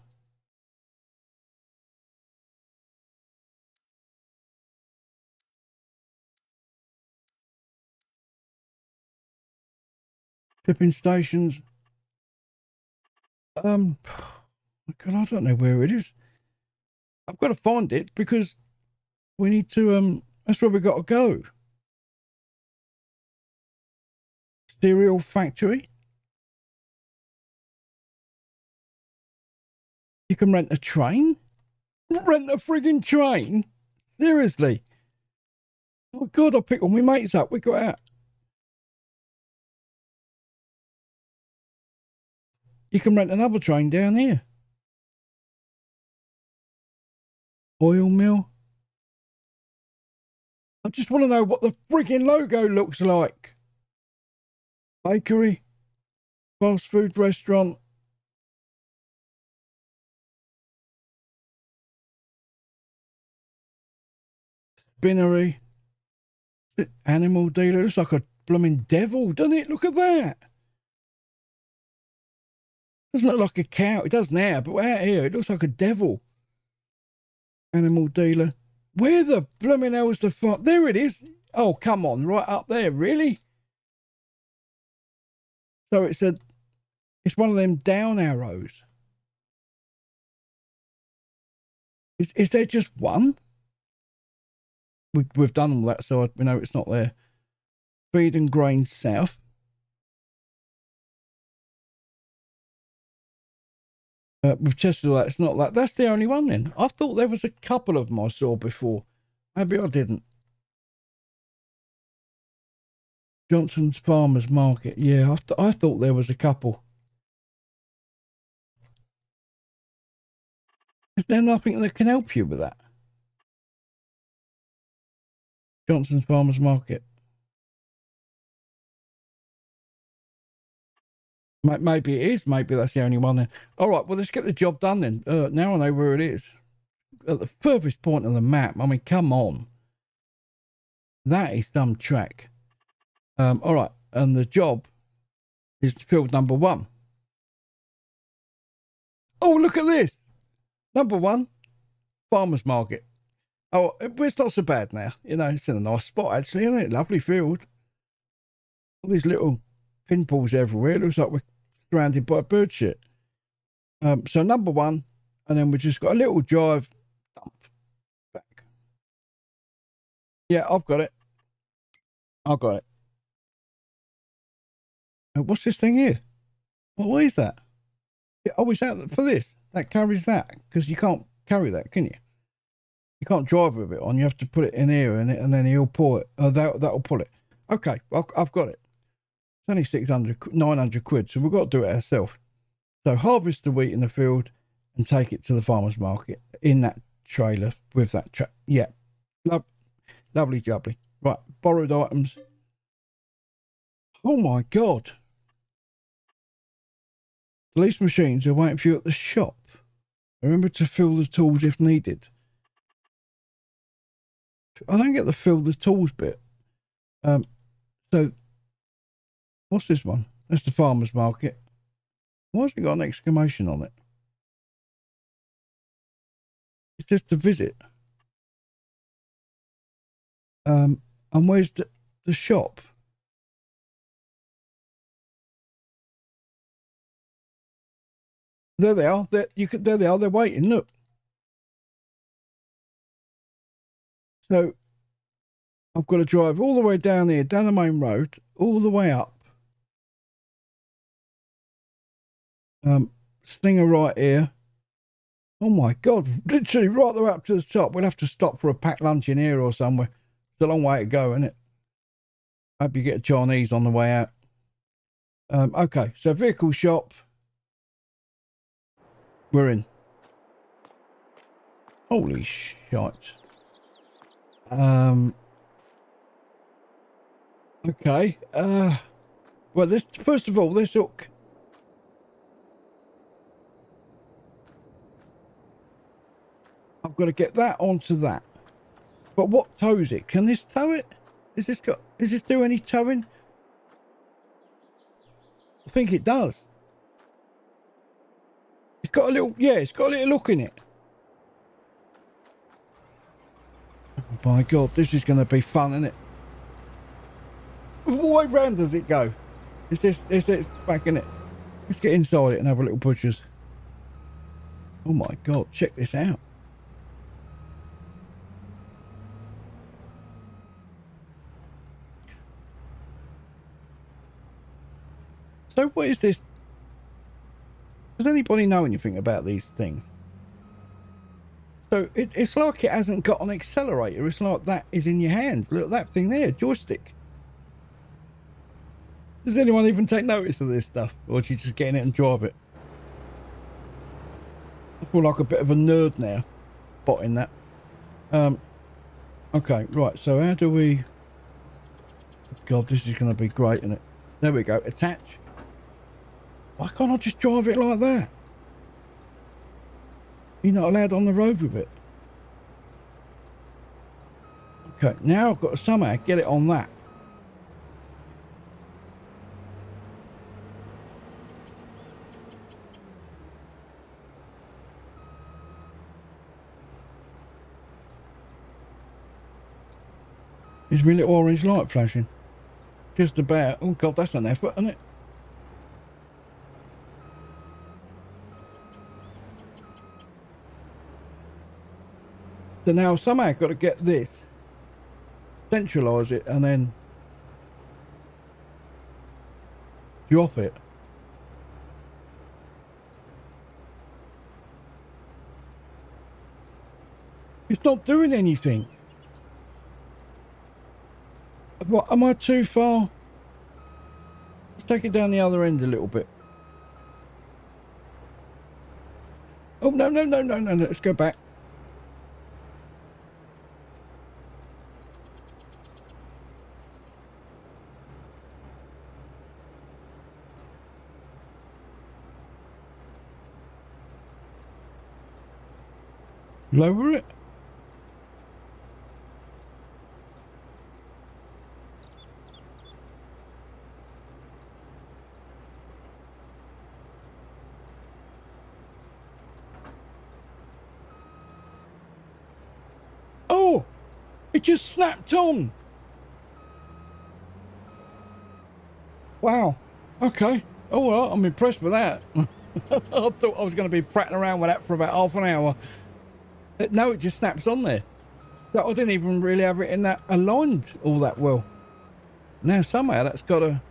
Tipping stations. Um, God, I don't know where it is. I've got to find it because we need to, um, that's where we got to go. Cereal factory. You can rent a train? Rent a frigging train? Seriously? Oh, God, I picked all my mates up. We got out. You can rent another train down here. Oil mill. I just want to know what the frigging logo looks like. Bakery. Fast food restaurant. Spinnery. Animal dealer. Looks like a blooming devil, doesn't it? Look at that. Doesn't look like a cow. It does now, but out here, it looks like a devil. Animal dealer. Where the blooming hell is the farm? There it is. Oh, come on. Right up there. Really? So it's a, it's one of them down arrows. Is, is there just one? We've, we've done all that, so I, we know it's not there. Feed and grain south. Uh, we've tested all that. It's not that. That's the only one then. I thought there was a couple of them I saw before. Maybe I didn't. Johnson's Farmer's Market. Yeah, I, th I thought there was a couple. Is there nothing that can help you with that? Johnson's Farmer's Market. Maybe it is. Maybe that's the only one there. All right, well, let's get the job done then. Uh, now I know where it is. At the furthest point on the map. I mean, come on. That is some track. Um, all right, and the job is field number one. Oh, look at this. Number one, farmer's market. Oh, it's not so bad now. You know, it's in a nice spot, actually, isn't it? Lovely field. All these little pinballs everywhere. It looks like we're surrounded by bird shit. Um, so number one, and then we just got a little drive dump back. Yeah, I've got it. I've got it. Uh, what's this thing here? Well, what is that? Yeah, oh, it's out for this. That carries that, because you can't carry that, can you? You can't drive with it on. You have to put it in here, and, it, and then he'll pull it. Uh, that, that'll pull it. Okay, I've, I've got it. It's only six hundred, nine hundred quid, so we've got to do it ourselves. So harvest the wheat in the field and take it to the farmer's market in that trailer with that truck. Yeah, Lo lovely jubbly. Right, borrowed items. Oh my God. The lease machines are waiting for you at the shop. Remember to fill the tools if needed. I don't get the fill the tools bit. Um, so... What's this one? That's the farmer's market. Why has it got an exclamation on it? It's just to visit. Um, and where's the, the shop? There they are. There, you could, there they are. They're waiting. Look. So I've got to drive all the way down here, down the main road, all the way up. Um, Stinger right here. Oh my God, literally right the way up to the top. We'll have to stop for a packed lunch in here or somewhere. It's a long way to go, isn't it? Hope you get a Chinese on the way out. Um, okay, so vehicle shop. We're in. Holy shite. Um, okay. Uh, well, this, first of all, this hook. I've got to get that onto that. But what tows it? Can this tow it? Is this got, is this do any towing? I think it does. It's got a little, yeah, it's got a little hook in it. Oh my God, this is going to be fun, isn't it? What way round does it go? Is this, is this back in it? Let's get inside it and have a little butchers. Oh my God, check this out. So what is this? Does anybody know anything about these things? So it, it's like it hasn't got an accelerator. It's like that is in your hand. Look at that thing there, joystick. Does anyone even take notice of this stuff? Or do you just get in it and drive it? feel like a bit of a nerd now, spotting that. Um, okay, right, so how do we... God, this is going to be great, isn't it? There we go, attach. Why can't I just drive it like that? You're not allowed on the road with it. Okay, now I've got to somehow get it on that. Is my little orange light flashing? Just about. Oh God, that's an effort, isn't it? So now somehow I've got to get this, centralise it, and then drop it. It's not doing anything. What, am I too far? Let's take it down the other end a little bit. Oh, no, no, no, no, no, no. Let's go back. Lower it. Just snapped on. Wow. Okay. Oh well, I'm impressed with that. I thought I was going to be prattling around with that for about half an hour. No, it just snaps on there. So I didn't even really have it in that aligned all that well. Now somehow that's got to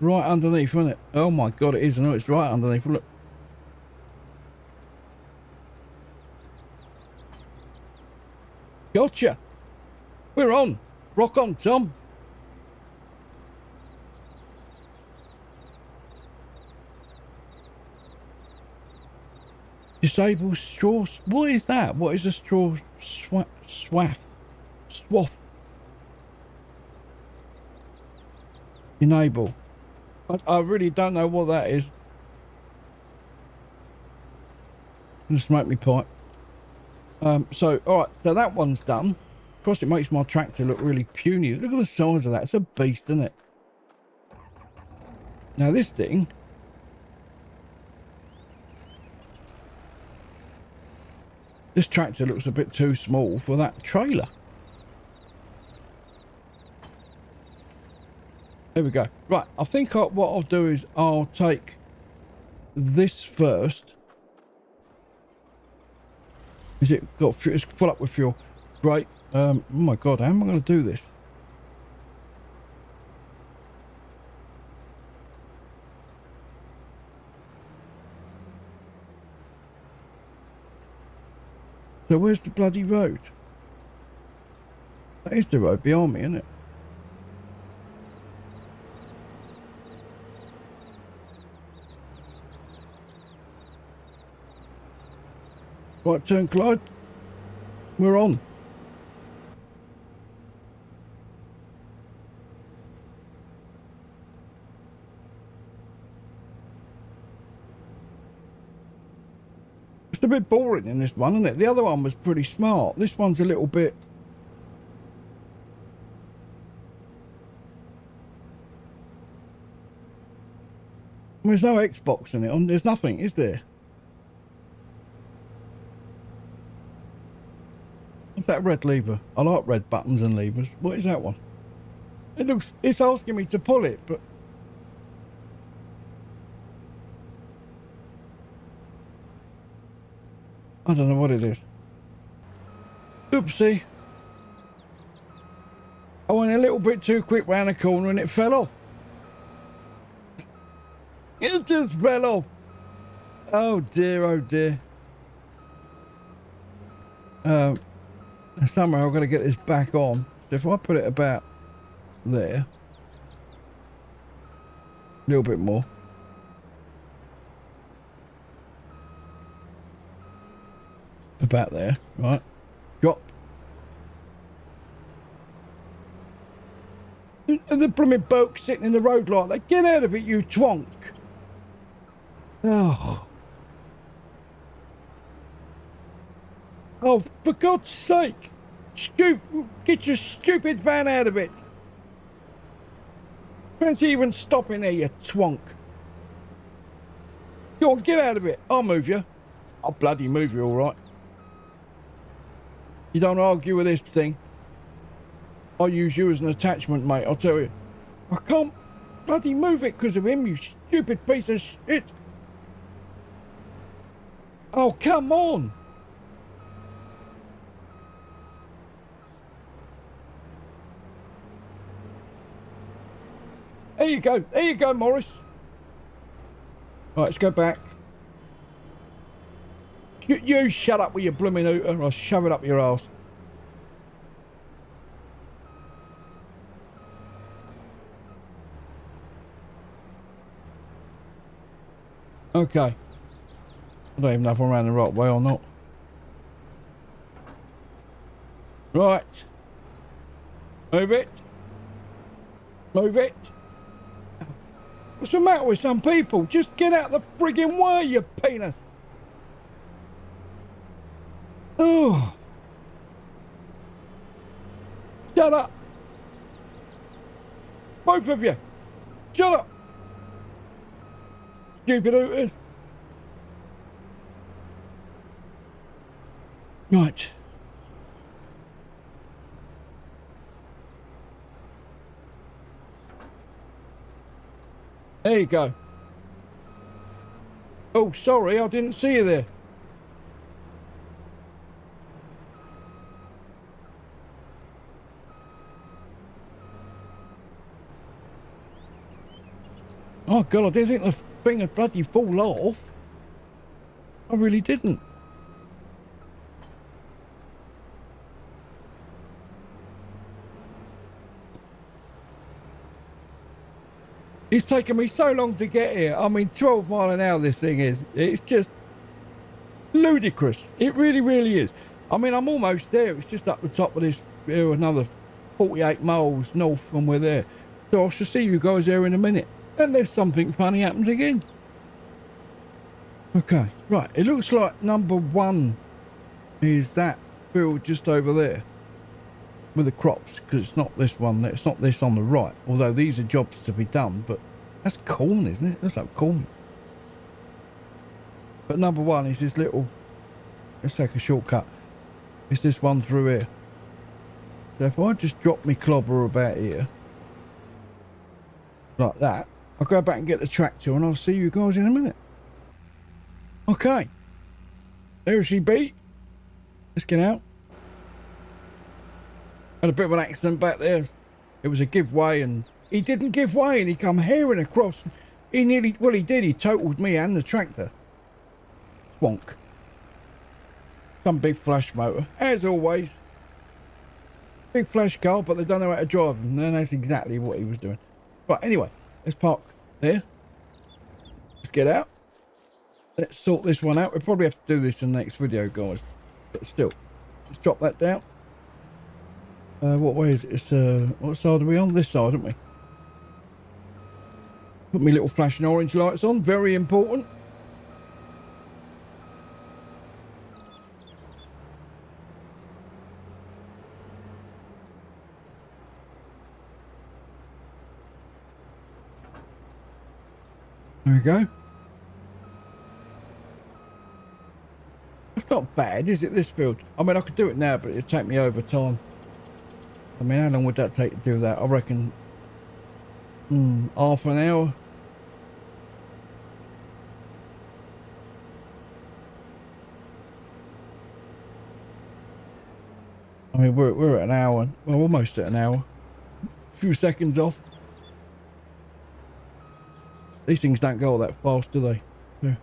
right underneath, isn't it? Oh my God, it is. I know it's right underneath. Look. Gotcha. We're on. Rock on, Tom. Disable straw. What is that? What is a straw swath? Swath. Swath. Enable. I, I really don't know what that is. I'm gonna smoke me pipe. Um, so, all right. So that one's done. Of course, it makes my tractor look really puny. Look at the size of that. It's a beast, isn't it? Now this thing. This tractor looks a bit too small for that trailer. There we go. Right, I think I, what I'll do is I'll take this first. Is it got fuel? It's full up with fuel. Great. Um, oh my God, how am I going to do this? So where's the bloody road? That is the road behind me, isn't it? Right turn, Clyde. We're on. A bit boring in this one, isn't it? The other one was pretty smart. This one's a little bit. There's no Xbox in it. There's nothing, is there? What's that red lever? I like red buttons and levers. What is that one? It looks. It's asking me to pull it, but. I don't know what it is. Oopsie. I went a little bit too quick round the corner and it fell off. It just fell off. Oh dear, oh dear. Um, somehow I've got to get this back on. So if I put it about there. A little bit more. about there, right? Got and the blooming boat sitting in the road like that. Get out of it, you twonk. Oh. Oh, for God's sake. Stoop, get your stupid van out of it. Don't even stop in there, you twonk. Go on, get out of it. I'll move you. I'll bloody move you, all right. You don't argue with this thing. I'll use you as an attachment, mate, I'll tell you. I can't bloody move it because of him, you stupid piece of shit. Oh, come on. There you go. There you go, Morris. Right, let's go back. You, you shut up with your blooming hooter and I'll shove it up your arse. Okay. I don't even know if I'm around the right way or not. Right. Move it. Move it. What's the matter with some people? Just get out of the frigging way, you penis. Oh. Shut up. Both of you. Shut up. Stupid hooters. Right. There you go. Oh, sorry, I didn't see you there. Oh, God, I didn't think the thing would bloody fall off. I really didn't. It's taken me so long to get here. I mean, twelve mile an hour this thing is. It's just ludicrous. It really, really is. I mean, I'm almost there. It's just up the top of this here, another forty-eight miles north from where there. So I shall see you guys there in a minute. Unless something funny happens again. Okay, right. It looks like number one is that field just over there. With the crops, because it's not this one, it's not this on the right, although these are jobs to be done, but that's corn, isn't it? That's like corn. But number one is this little, let's take a shortcut, it's this one through here. So if I just drop me clobber about here like that, I'll go back and get the tractor and I'll see you guys in a minute. Okay, there she be. Let's get out. Had a bit of an accident back there. It was a giveaway and he didn't give way and he come hearing across. He nearly, well he did, he totaled me and the tractor. Swonk. Some big flash motor, as always. Big flash car, but they don't know how to drive them. And that's exactly what he was doing. Right, anyway, let's park there. Let's get out. Let's sort this one out. We'll probably have to do this in the next video, guys. But still, let's drop that down. Uh, what way is it? It's, uh, what side are we on? This side, aren't we? Put me little flashing orange lights on. Very important. There we go. It's not bad, is it, this field? I mean, I could do it now, but it'd take me over time. I mean, how long would that take to do that? I reckon mm, half an hour. I mean, we're, we're at an hour. Well, almost at an hour. A few seconds off. These things don't go all that fast, do they? So,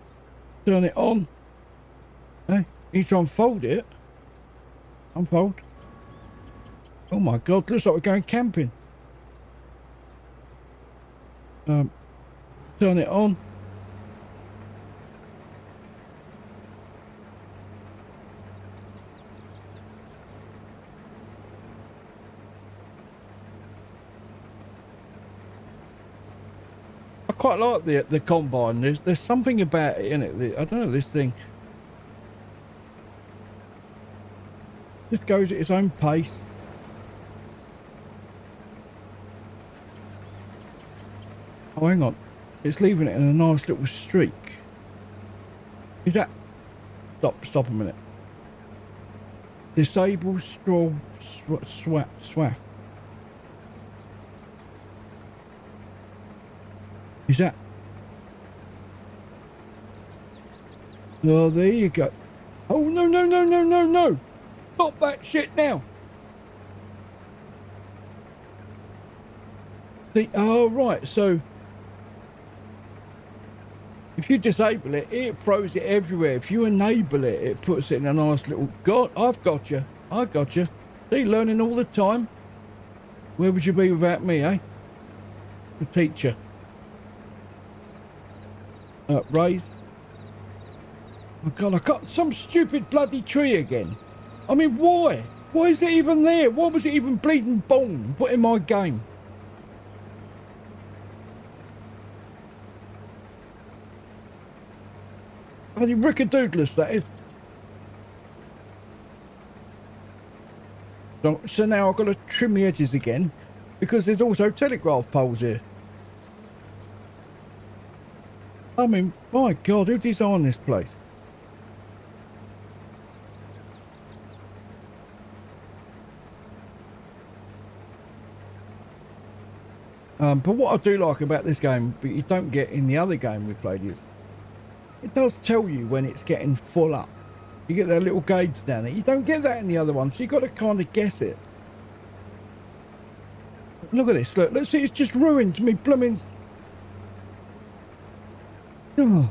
turn it on. Hey, you try and fold it. Unfold. Oh my God, looks like we're going camping. Um, turn it on. quite like the the combine. There's there's something about it in it. The, I don't know, this thing just goes at its own pace. Oh, hang on, it's leaving it in a nice little streak. Is that? Stop! Stop a minute. Disable straw swap swap. Swa. Is that? Oh, there you go. Oh no no no no no no! Stop that shit now. See, oh right, so if you disable it, it throws it everywhere. If you enable it, it puts it in a nice little. God, I've got you. I got you. See, learning all the time. Where would you be without me, eh? The teacher. Uh, raise. Oh God, I got some stupid bloody tree again. I mean, why? Why is it even there? Why was it even bleeding bone put in my game? Bloody rickadoodless, that is. So, so now I've got to trim the edges again because there's also telegraph poles here. I mean, my God, who designed this place? Um, but what I do like about this game, but you don't get in the other game we played, is it does tell you when it's getting full up. You get that little gauge down there. You don't get that in the other one, so you've got to kind of guess it. Look at this. Look, let's see. It's just ruined me blooming. Oh.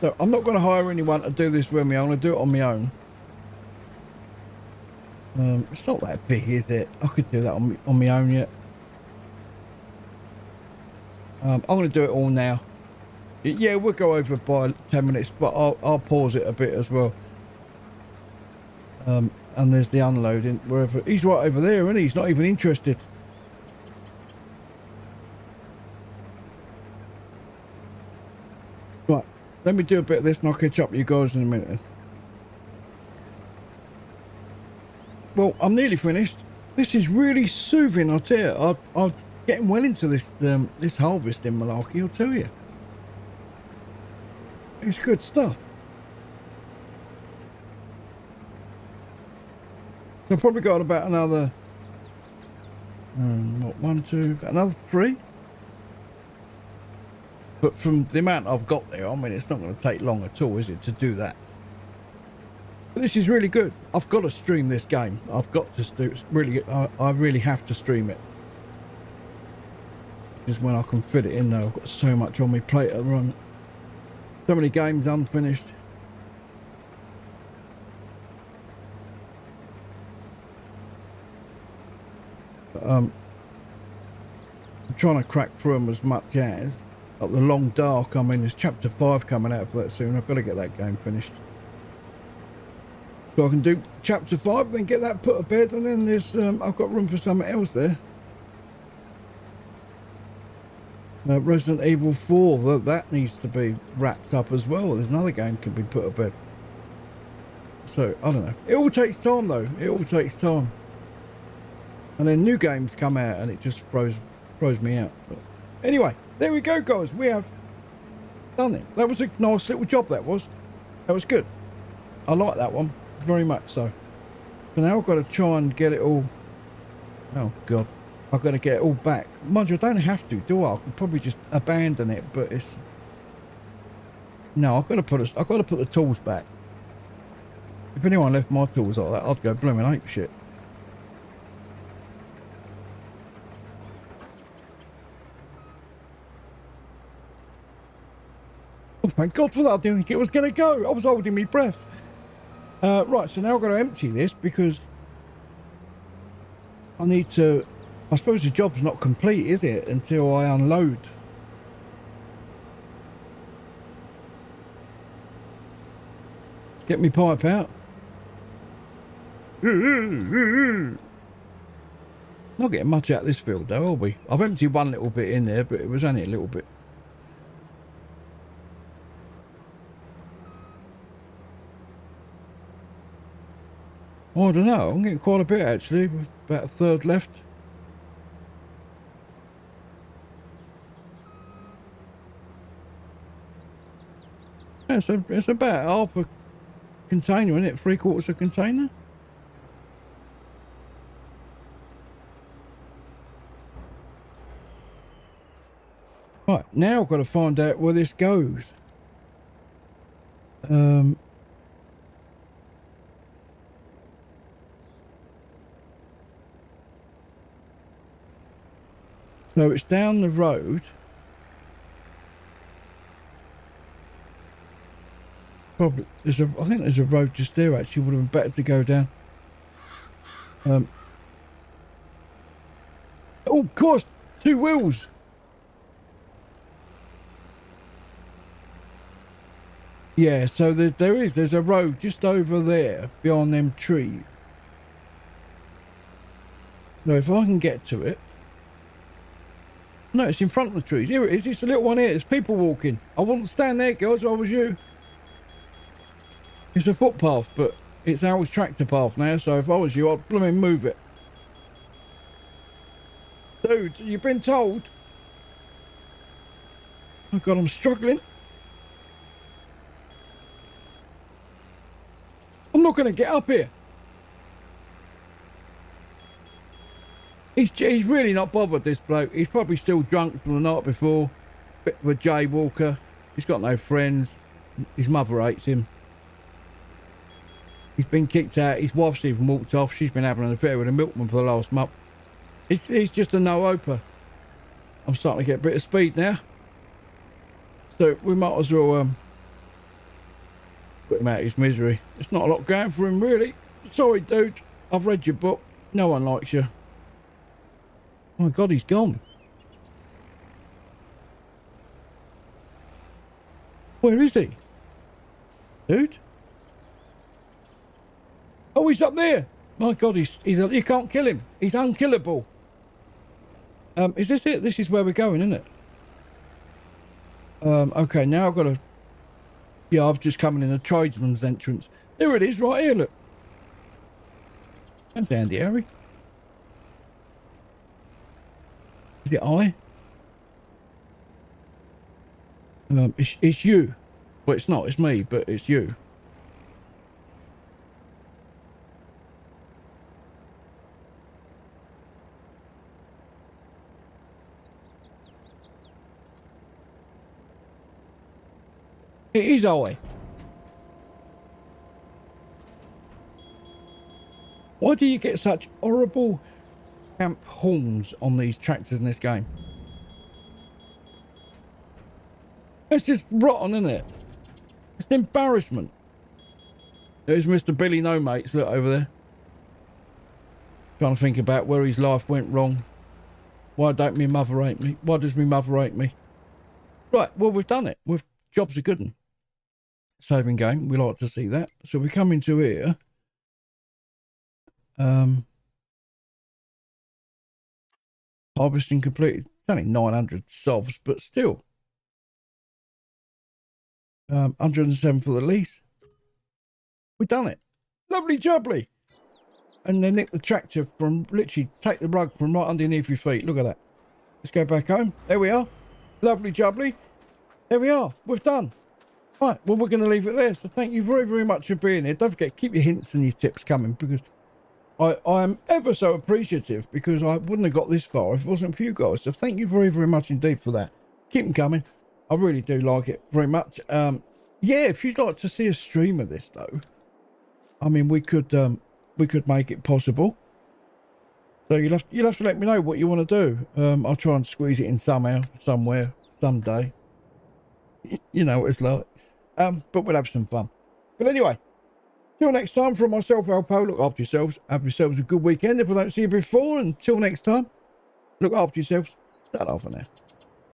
So I'm not going to hire anyone to do this with me. I'm going to do it on my own. Um, it's not that big, is it? I could do that on, on my own yet. Um, I'm going to do it all now. Yeah, we'll go over by ten minutes, but I'll, I'll pause it a bit as well. Um, and there's the unloading wherever. He's right over there, isn't he? He's not even interested. Right, let me do a bit of this and I'll catch up with you guys in a minute. Well, I'm nearly finished. This is really soothing, I tell you. I, I'm getting well into this um, this harvesting malarkey, I'll tell you. It's good stuff. I've probably got about another, um, what, one, two, another three. But from the amount I've got there, I mean, it's not going to take long at all, is it, to do that? But this is really good. I've got to stream this game. I've got to do it. Really, I, I really have to stream it. Just when I can fit it in, though. I've got so much on my plate at the moment. So many games unfinished. Um, I'm trying to crack through them as much as like The Long Dark. I mean, there's chapter five coming out for that soon. I've got to get that game finished so I can do chapter five, then get that put to bed, and then there's um, I've got room for something else there. uh, Resident Evil four, that, that needs to be wrapped up as well. There's another game can be put to bed, so I don't know. It all takes time though. It all takes time. And then new games come out and it just throws, throws me out. But anyway, there we go, guys. We have done it. That was a nice little job, that was. That was good. I like that one very much so. So now I've got to try and get it all. Oh, God. I've got to get it all back. Mind you, I don't have to, do I? I could probably just abandon it, but it's... No, I've got to put, a... I've got to put the tools back. If anyone left my tools like that, I'd go blooming ape shit. Thank God for that. I didn't think it was going to go. I was holding my breath. Uh, right, so now I've got to empty this because I need to... I suppose the job's not complete, is it? Until I unload. Get me pipe out. Not getting much out of this field though, are we? I've emptied one little bit in there, but it was only a little bit. I don't know, I'm getting quite a bit actually, about a third left. It's, a, it's about half a container, isn't it? Three quarters of a container? Right, now I've got to find out where this goes. Um... So it's down the road. Probably there's a, I think there's a road just there actually, would have been better to go down. Um, oh, of course, two wheels. Yeah, so there, there is, there's a road just over there beyond them trees. So if I can get to it. No, it's in front of the trees. Here it is. It's a little one here. There's people walking. I wouldn't stand there, girls, if I was you. It's a footpath, but it's Al's tractor path now, so if I was you, I'd blooming move it. Dude, you've been told. Oh, God, I'm struggling. I'm not going to get up here. He's, he's really not bothered, this bloke. He's probably still drunk from the night before. Bit of a jaywalker. He's got no friends. His mother hates him. He's been kicked out. His wife's even walked off. She's been having an affair with a milkman for the last month. He's, he's just a no-oper. I'm starting to get a bit of speed now. So we might as well um, put him out of his misery. It's not a lot going for him, really. Sorry, dude. I've read your book. No one likes you. Oh my God, he's gone. Where is he? Dude? Oh, he's up there. My God, he's, he's you can't kill him. He's unkillable. Um, is this it? This is where we're going, isn't it? Um, okay, now I've got to... Yeah, I've just come in a tradesman's entrance. There it is, right here, look. That's Andy Harry. Is it I? Um, it's, it's you. Well, it's not. It's me, but it's you. It is I. Why do you get such horrible... camp horns on these tractors in this game? It's just rotten, isn't it? It's an embarrassment. There's Mister Billy No Mates, look over there. Trying to think about where his life went wrong. Why don't me mother hate me? Why does me mother hate me? Right, well, we've done it. We've jobs are good. Saving game, we like to see that. So we come into here. Um. Harvesting completed. It's only nine hundred sovs, but still. Um, one hundred and seven for the lease. We've done it. Lovely jubbly. And they nick the tractor from, literally take the rug from right underneath your feet. Look at that. Let's go back home. There we are. Lovely jubbly. There we are. We've done. Right, well, we're going to leave it there. So thank you very, very much for being here. Don't forget, keep your hints and your tips coming, because... I, I am ever so appreciative, because I wouldn't have got this far if it wasn't for you guys. So thank you very, very much indeed for that. Keep them coming. I really do like it very much. Um, yeah, if you'd like to see a stream of this though, I mean, we could um, we could make it possible. So you'll have, you'll have to let me know what you want to do. Um, I'll try and squeeze it in somehow, somewhere, someday. You know what it's like. Um, but we'll have some fun. But anyway. Till next time, from myself, Al Powell, look after yourselves. Have yourselves a good weekend if I don't see you before. Until next time, look after yourselves. Ta-ra for now.